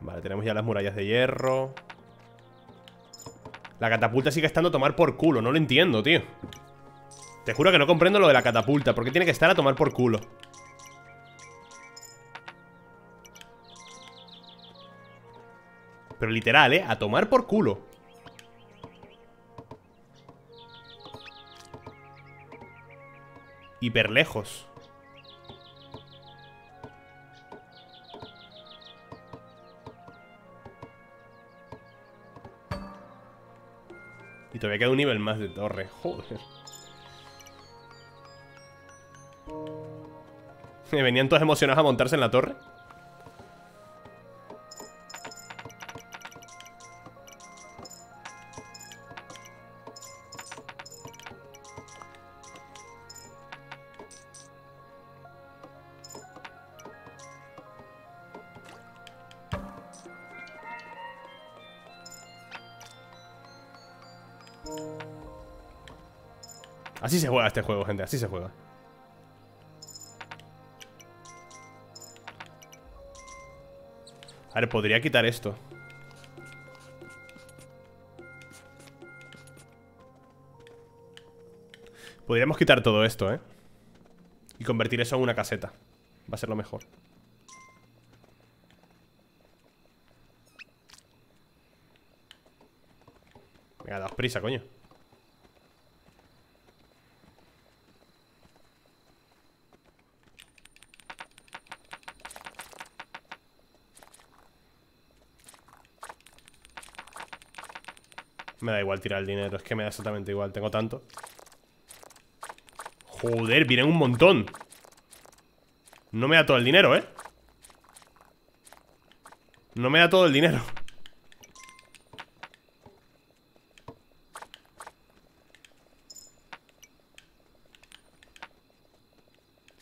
Vale, tenemos ya las murallas de hierro. La catapulta sigue estando a tomar por culo. No lo entiendo, tío. Te juro que no comprendo lo de la catapulta. ¿Por qué tiene que estar a tomar por culo? Pero literal, ¿eh? A tomar por culo. Hiper lejos. Y todavía queda un nivel más de torre. Joder. ¿Me venían todos emocionados a montarse en la torre? Así se juega este juego, gente, así se juega. A ver, podría quitar esto. Podríamos quitar todo esto, ¿eh? Y convertir eso en una caseta. Va a ser lo mejor. Venga, daos prisa, coño. Me da igual tirar el dinero, es que me da exactamente igual. Tengo tanto. Joder, vienen un montón. No me da todo el dinero, ¿eh? No me da todo el dinero.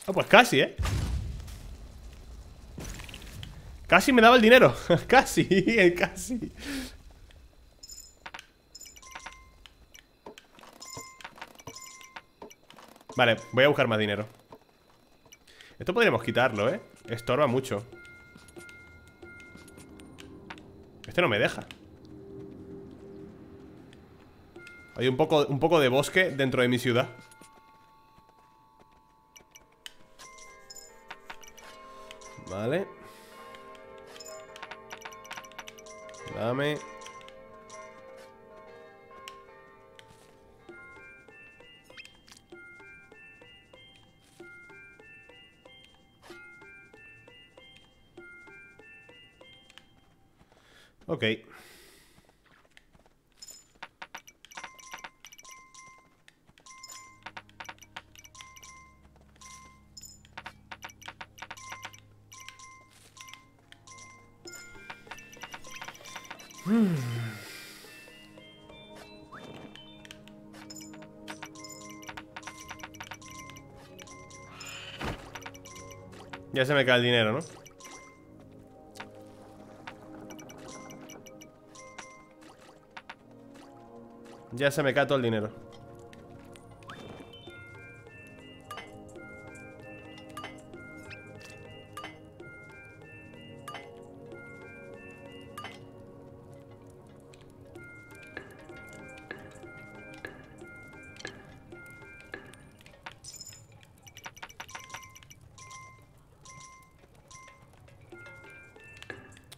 Ah, pues casi, ¿eh? Casi me daba el dinero. Casi, casi. Vale, voy a buscar más dinero. Esto podríamos quitarlo, ¿eh? Estorba mucho. Este no me deja. Hay un poco, un poco de bosque dentro de mi ciudad. Vale. Dame... Ok. Hmm. Ya se me cae el dinero, ¿no? Ya se me cae todo el dinero.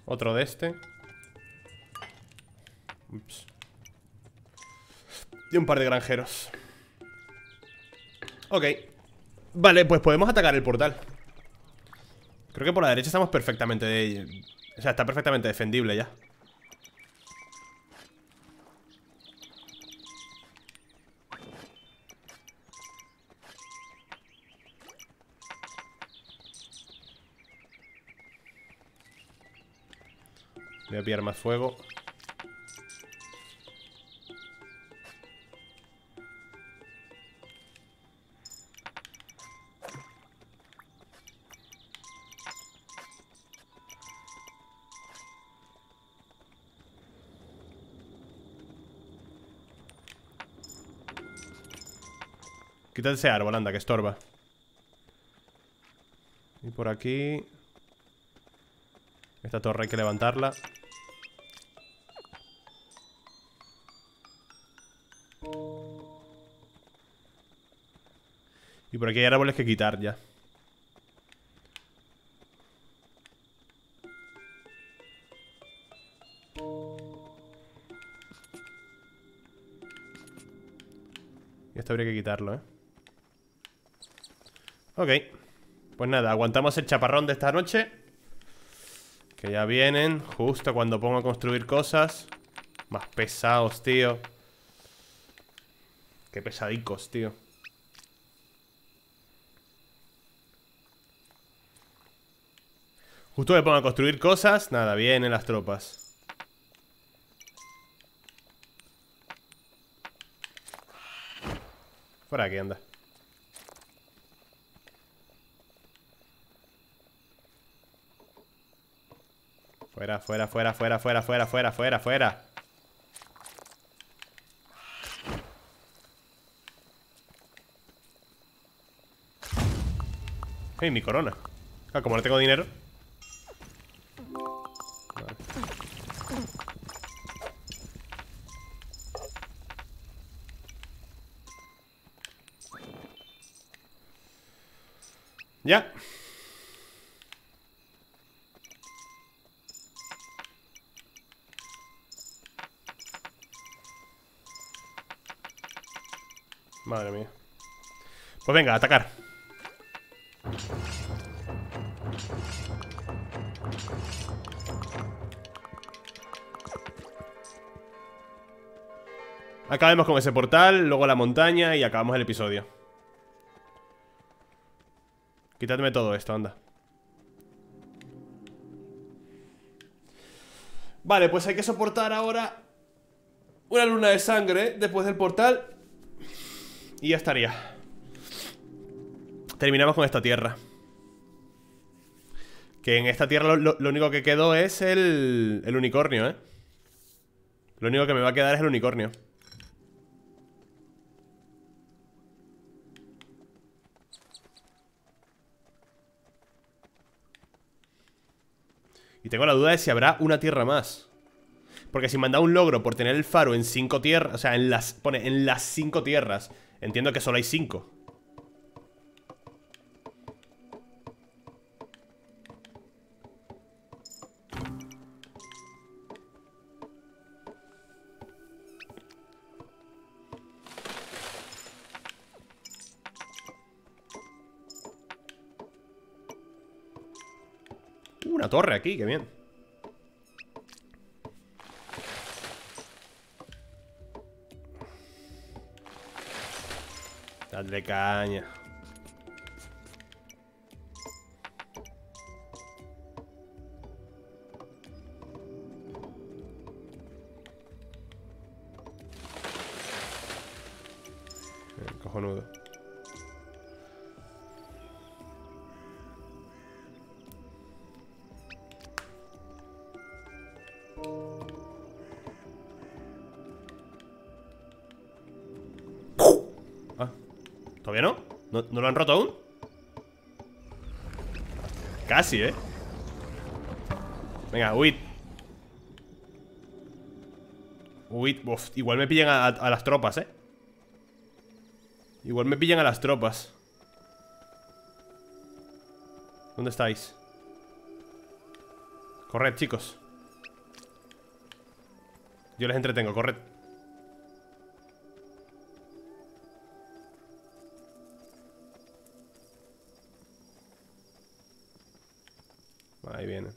Otro de este. Ups. Y un par de granjeros. Ok. Vale, pues podemos atacar el portal. Creo que por la derecha estamos perfectamente de... O sea, está perfectamente defendible ya. Voy a pillar más fuego. Quítate ese árbol, anda, que estorba. Y por aquí... Esta torre hay que levantarla. Y por aquí hay árboles que quitar ya. Y esto habría que quitarlo, ¿eh? Ok. Pues nada, aguantamos el chaparrón de esta noche, que ya vienen justo cuando pongo a construir cosas. Más pesados, tío. Qué pesadicos, tío. Justo me pongo a construir cosas. Nada, vienen las tropas. Por aquí anda. Fuera, fuera, fuera, fuera, fuera, fuera, fuera, fuera, fuera. Hey, mi corona. Ah, como no tengo dinero. Vale. Ya. Madre mía. Pues venga, a atacar. Acabemos con ese portal, luego la montaña y acabamos el episodio. Quitadme todo esto, anda. Vale, pues hay que soportar ahora una luna de sangre después del portal. Y ya estaría. Terminamos con esta tierra. Que en esta tierra lo, lo único que quedó es el, el unicornio, ¿eh? Lo único que me va a quedar es el unicornio. Y tengo la duda de si habrá una tierra más. Porque si me han dado un logro por tener el faro en cinco tierras... O sea, en las... Pone, en las cinco tierras. Entiendo que solo hay cinco. Uh, una torre aquí, qué bien. Dadle caña. El cojonudo. ¿Todavía no? no? ¿No lo han roto aún? Casi, ¿eh? Venga, huid. Huid. Uf, igual me pillan a, a las tropas, ¿eh? Igual me pillan a las tropas. ¿Dónde estáis? Corred, chicos. Yo les entretengo, corred. Ahí viene.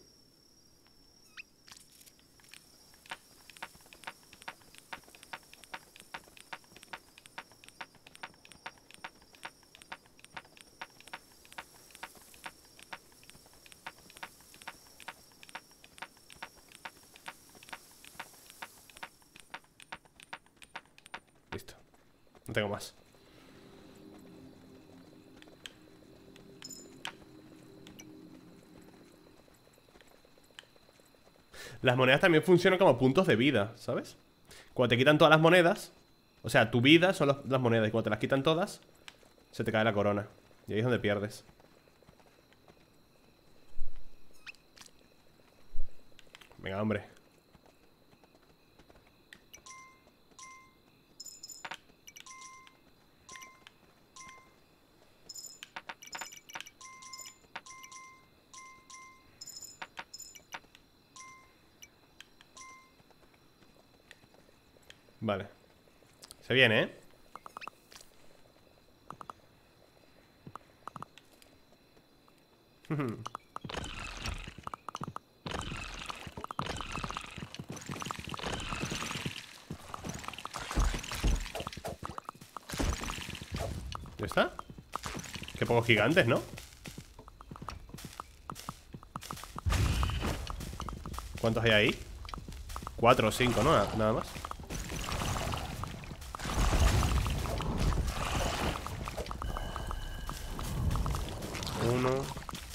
Listo. No tengo más. Las monedas también funcionan como puntos de vida, ¿sabes? Cuando te quitan todas las monedas, o sea, tu vida son los, las monedas. Y cuando te las quitan todas, se te cae la corona. Y ahí es donde pierdes. Venga, hombre. Vale. Se viene, ¿eh? ¿Ya está? Qué pocos gigantes, ¿no? ¿Cuántos hay ahí? Cuatro o cinco, ¿no? Nada más.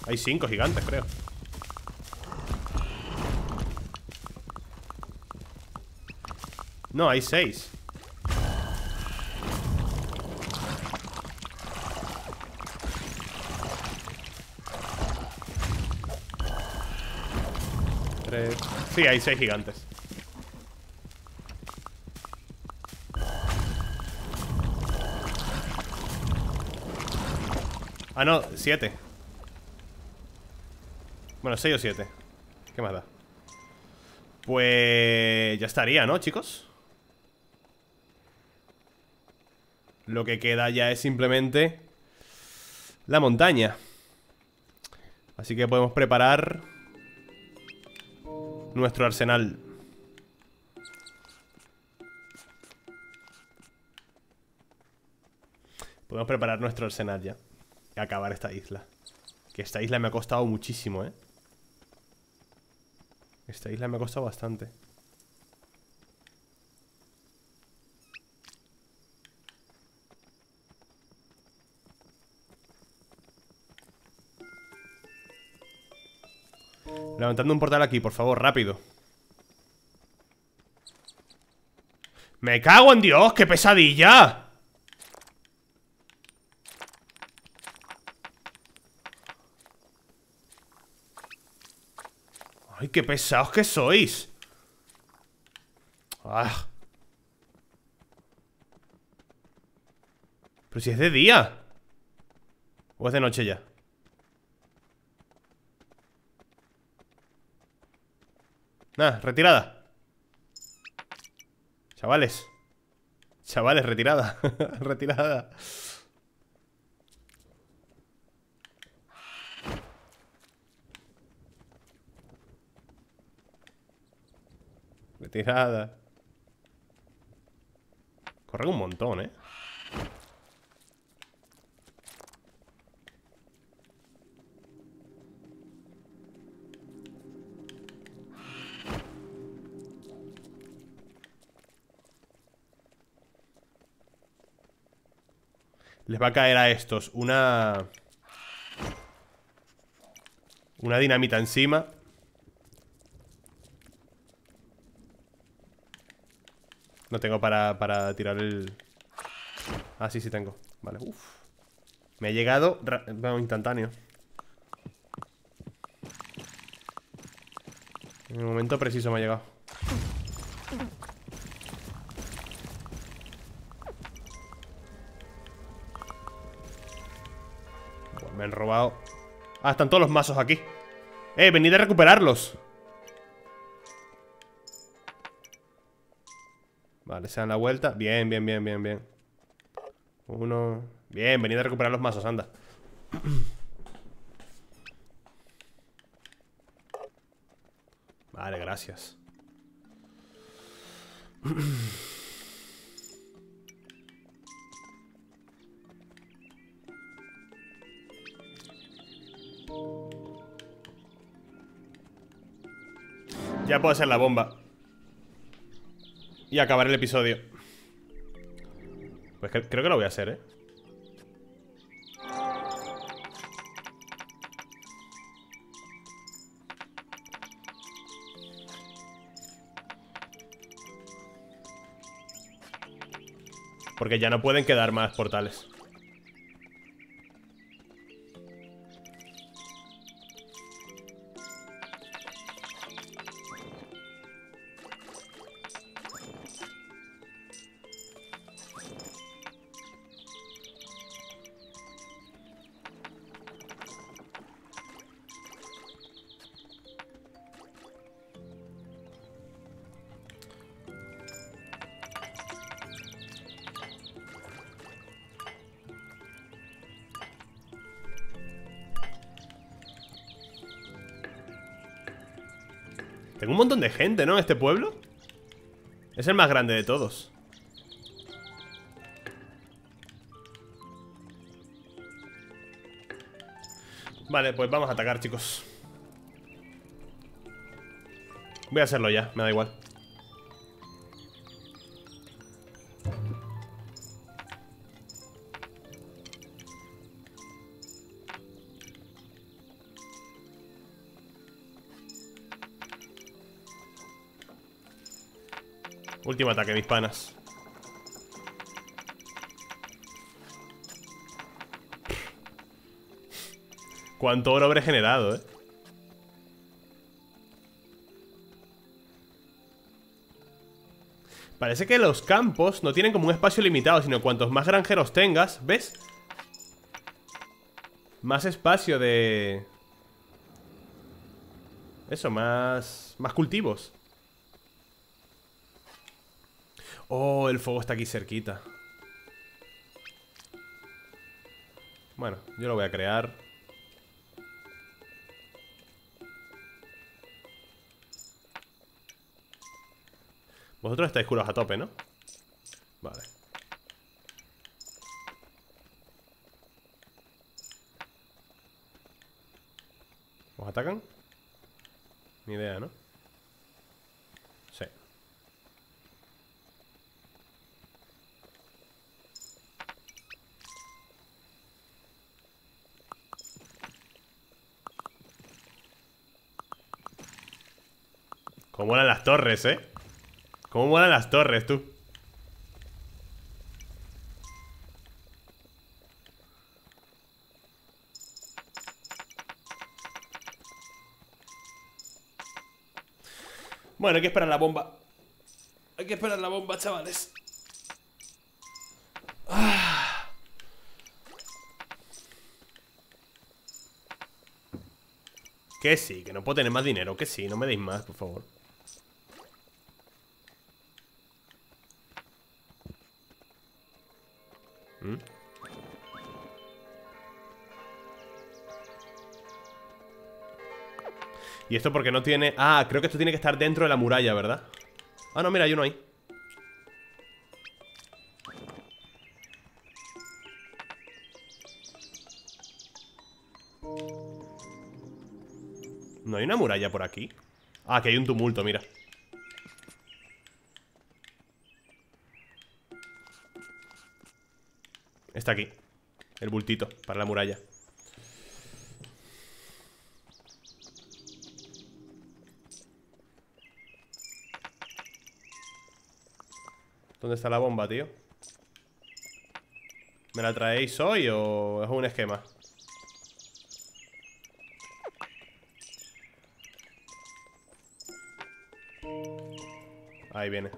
Hay cinco gigantes, creo. No, hay seis. Tres. Sí, hay seis gigantes. Ah, no, siete. Bueno, seis o siete. ¿Qué más da? Pues... ya estaría, ¿no, chicos? Lo que queda ya es simplemente la montaña. Así que podemos preparar nuestro arsenal. Podemos preparar nuestro arsenal ya y acabar esta isla. Que esta isla me ha costado muchísimo, ¿eh? Esta isla me ha costado bastante. Levantando un portal aquí, por favor, rápido. ¡Me cago en Dios! ¡Qué pesadilla! ¡Ay, qué pesados que sois! ¡Ah! Pero si es de día. ¿O es de noche ya? Nada, retirada. Chavales. Chavales, retirada. Retirada. Retirada. Corren un montón, ¿eh? Les va a caer a estos una... Una dinamita encima. No tengo para, para tirar el... Ah, sí, sí tengo. Vale, uff. Me ha llegado instantáneo. En el momento preciso me ha llegado. Bueno, me han robado. Ah, están todos los mazos aquí. Eh, venid a recuperarlos. Vale, se dan la vuelta. Bien, bien, bien, bien, bien. Uno. Bien, venid a recuperar los mazos, anda. Vale, gracias. Ya puedo hacer la bomba y acabar el episodio. Pues que, creo que lo voy a hacer, ¿eh? Porque ya no pueden quedar más portales. Tengo un montón de gente, ¿no? Este pueblo es el más grande de todos. Vale, pues vamos a atacar, chicos. Voy a hacerlo ya, me da igual. Último ataque, mis panas. Cuánto oro habré generado, eh. Parece que los campos no tienen como un espacio limitado, sino cuantos más granjeros tengas, ¿ves? Más espacio de... Eso, más... Más cultivos. Oh, el fuego está aquí cerquita. Bueno, yo lo voy a crear. Vosotros estáis curados a tope, ¿no? Vale. ¿Os atacan? Ni idea, ¿no? Sí. Cómo molan las torres, eh. Cómo molan las torres, tú. Bueno, hay que esperar la bomba. Hay que esperar la bomba, chavales. Ah. Que sí, que no puedo tener más dinero. Que sí, no me deis más, por favor. Y esto porque no tiene... Ah, creo que esto tiene que estar dentro de la muralla, ¿verdad? Ah, no, mira, hay uno ahí. ¿No hay una muralla por aquí? Ah, que hay un tumulto, mira. Está aquí. El bultito para la muralla. ¿Dónde está la bomba, tío? ¿Me la traéis hoy o es un esquema? Ahí viene.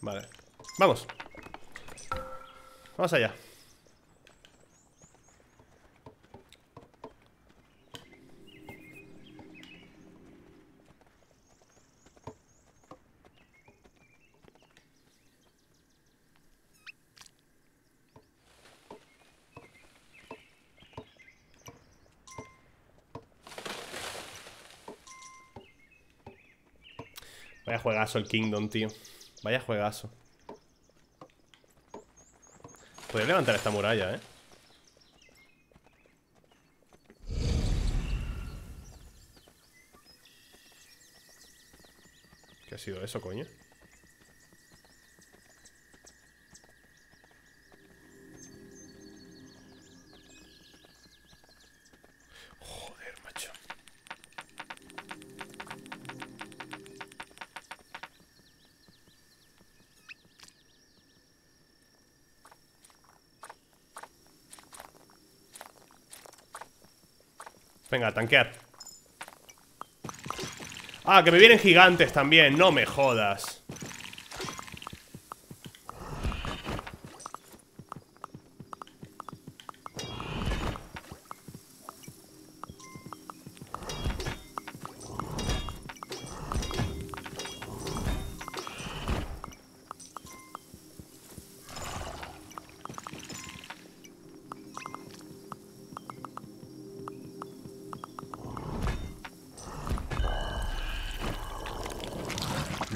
Vale. ¡Vamos! Vamos allá. Vaya juegazo el Kingdom, tío. Vaya juegazo. Podría levantar esta muralla, eh. ¿Qué ha sido eso, coño? Venga, tanquear. Ah, que me vienen gigantes también. No me jodas.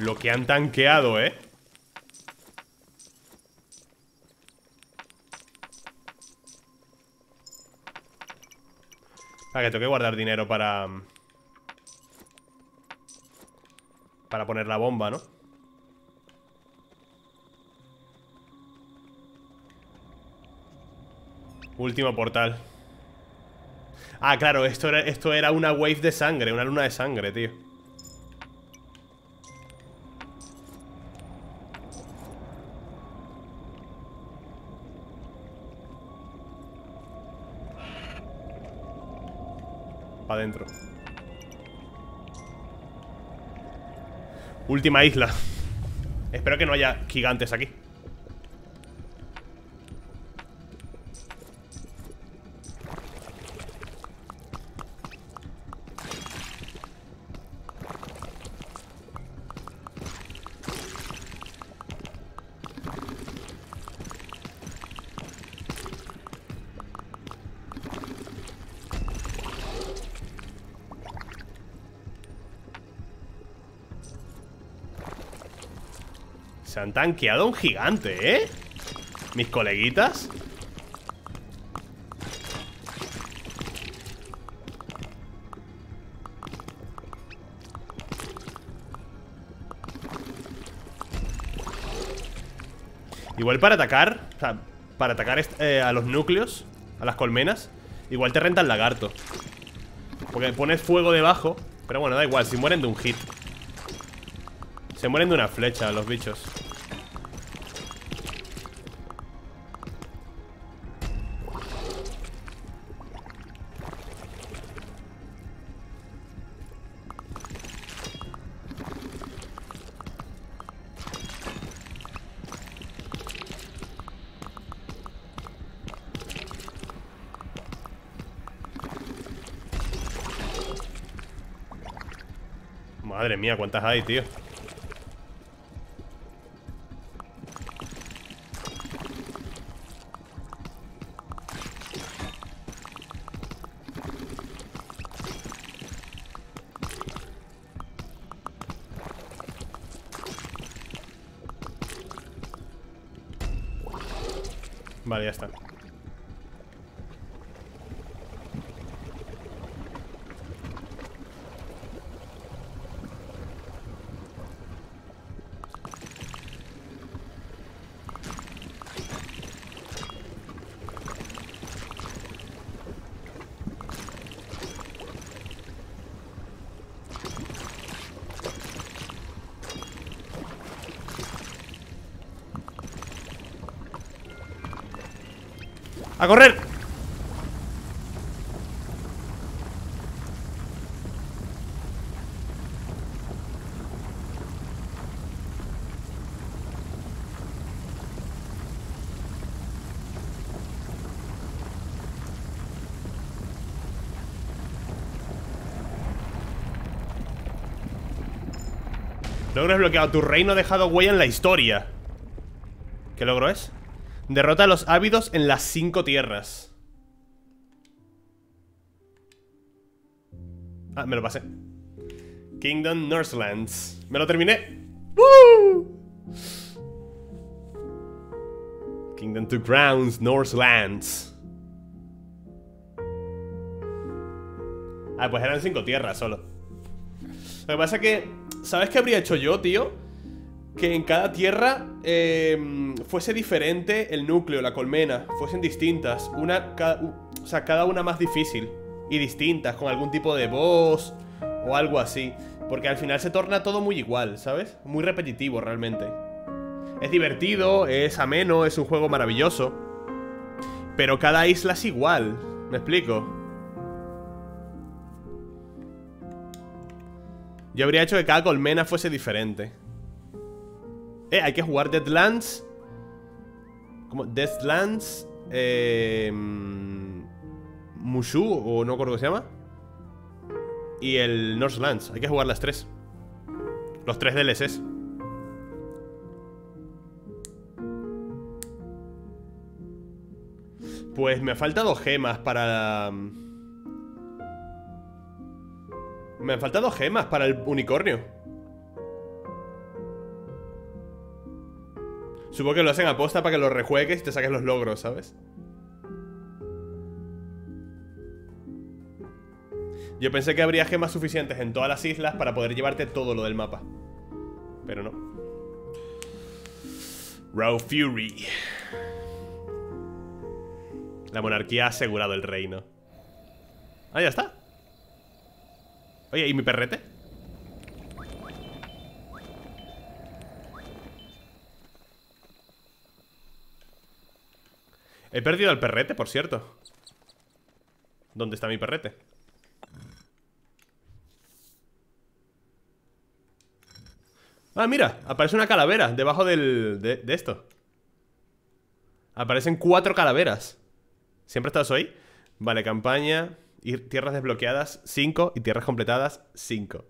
Lo que han tanqueado, ¿eh? Ah, que tengo que guardar dinero para... Para poner la bomba, ¿no? Último portal. Ah, claro, esto era, esto era una wave de sangre. Una luna de sangre, tío. Adentro. Última isla. Espero que no haya gigantes aquí. Se han tanqueado un gigante, ¿eh? Mis coleguitas. Igual para atacar, o sea, para atacar eh, a los núcleos, a las colmenas, igual te renta el lagarto. Porque pones fuego debajo. Pero bueno, da igual, si mueren de un hit. Se mueren de una flecha los bichos. Madre mía, cuántas hay, tío. Vale, ya está. ¡A correr! Logro desbloqueado. Tu reino ha dejado huella en la historia. ¿Qué logro es? Derrota a los ávidos en las cinco tierras. Ah, me lo pasé. Kingdom: Northlands. ¡Me lo terminé! ¡Woo! Kingdom: Two Crowns, Northlands. Ah, pues eran cinco tierras solo. Lo que pasa es que... ¿Sabes qué habría hecho yo, tío? Que en cada tierra eh, fuese diferente el núcleo, la colmena. Fuesen distintas. Una, cada, o sea, cada una más difícil. Y distintas, con algún tipo de boss o algo así. Porque al final se torna todo muy igual, ¿sabes? Muy repetitivo realmente. Es divertido, es ameno, es un juego maravilloso. Pero cada isla es igual, ¿me explico? Yo habría hecho que cada colmena fuese diferente. Eh, hay que jugar Dead Lands. ¿Cómo? Dead Lands. Eh, Mushu, o no recuerdo cómo se llama. Y el Northlands. Hay que jugar las tres. Los tres D L Cs. Pues me han faltado gemas para... Me han faltado gemas para el unicornio. Supongo que lo hacen aposta para que lo rejuegues y te saques los logros, ¿sabes? Yo pensé que habría gemas suficientes en todas las islas para poder llevarte todo lo del mapa. Pero no. Raw Fury. La monarquía ha asegurado el reino. Ah, ya está. Oye, ¿y mi perrete? He perdido al perrete, por cierto. ¿Dónde está mi perrete? Ah, mira, aparece una calavera debajo del, de, de esto. Aparecen cuatro calaveras. ¿Siempre estás ahí? Vale, campaña, tierras desbloqueadas, cinco. Y tierras completadas, cinco.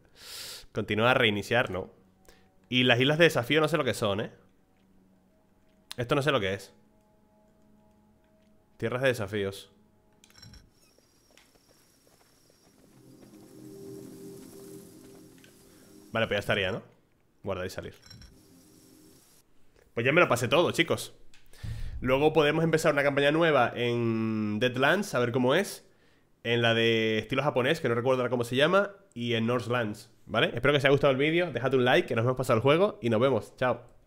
Continúa a reiniciar, no. Y las islas de desafío no sé lo que son, ¿eh? Esto no sé lo que es. Tierras de desafíos. Vale, pues ya estaría, ¿no? Guardar y salir. Pues ya me lo pasé todo, chicos. Luego podemos empezar una campaña nueva en Deadlands, a ver cómo es. En la de estilo japonés, que no recuerdo ahora cómo se llama. Y en Northlands, ¿vale? Espero que os haya gustado el vídeo. Dejad un like, que nos hemos pasado el juego. Y nos vemos, chao.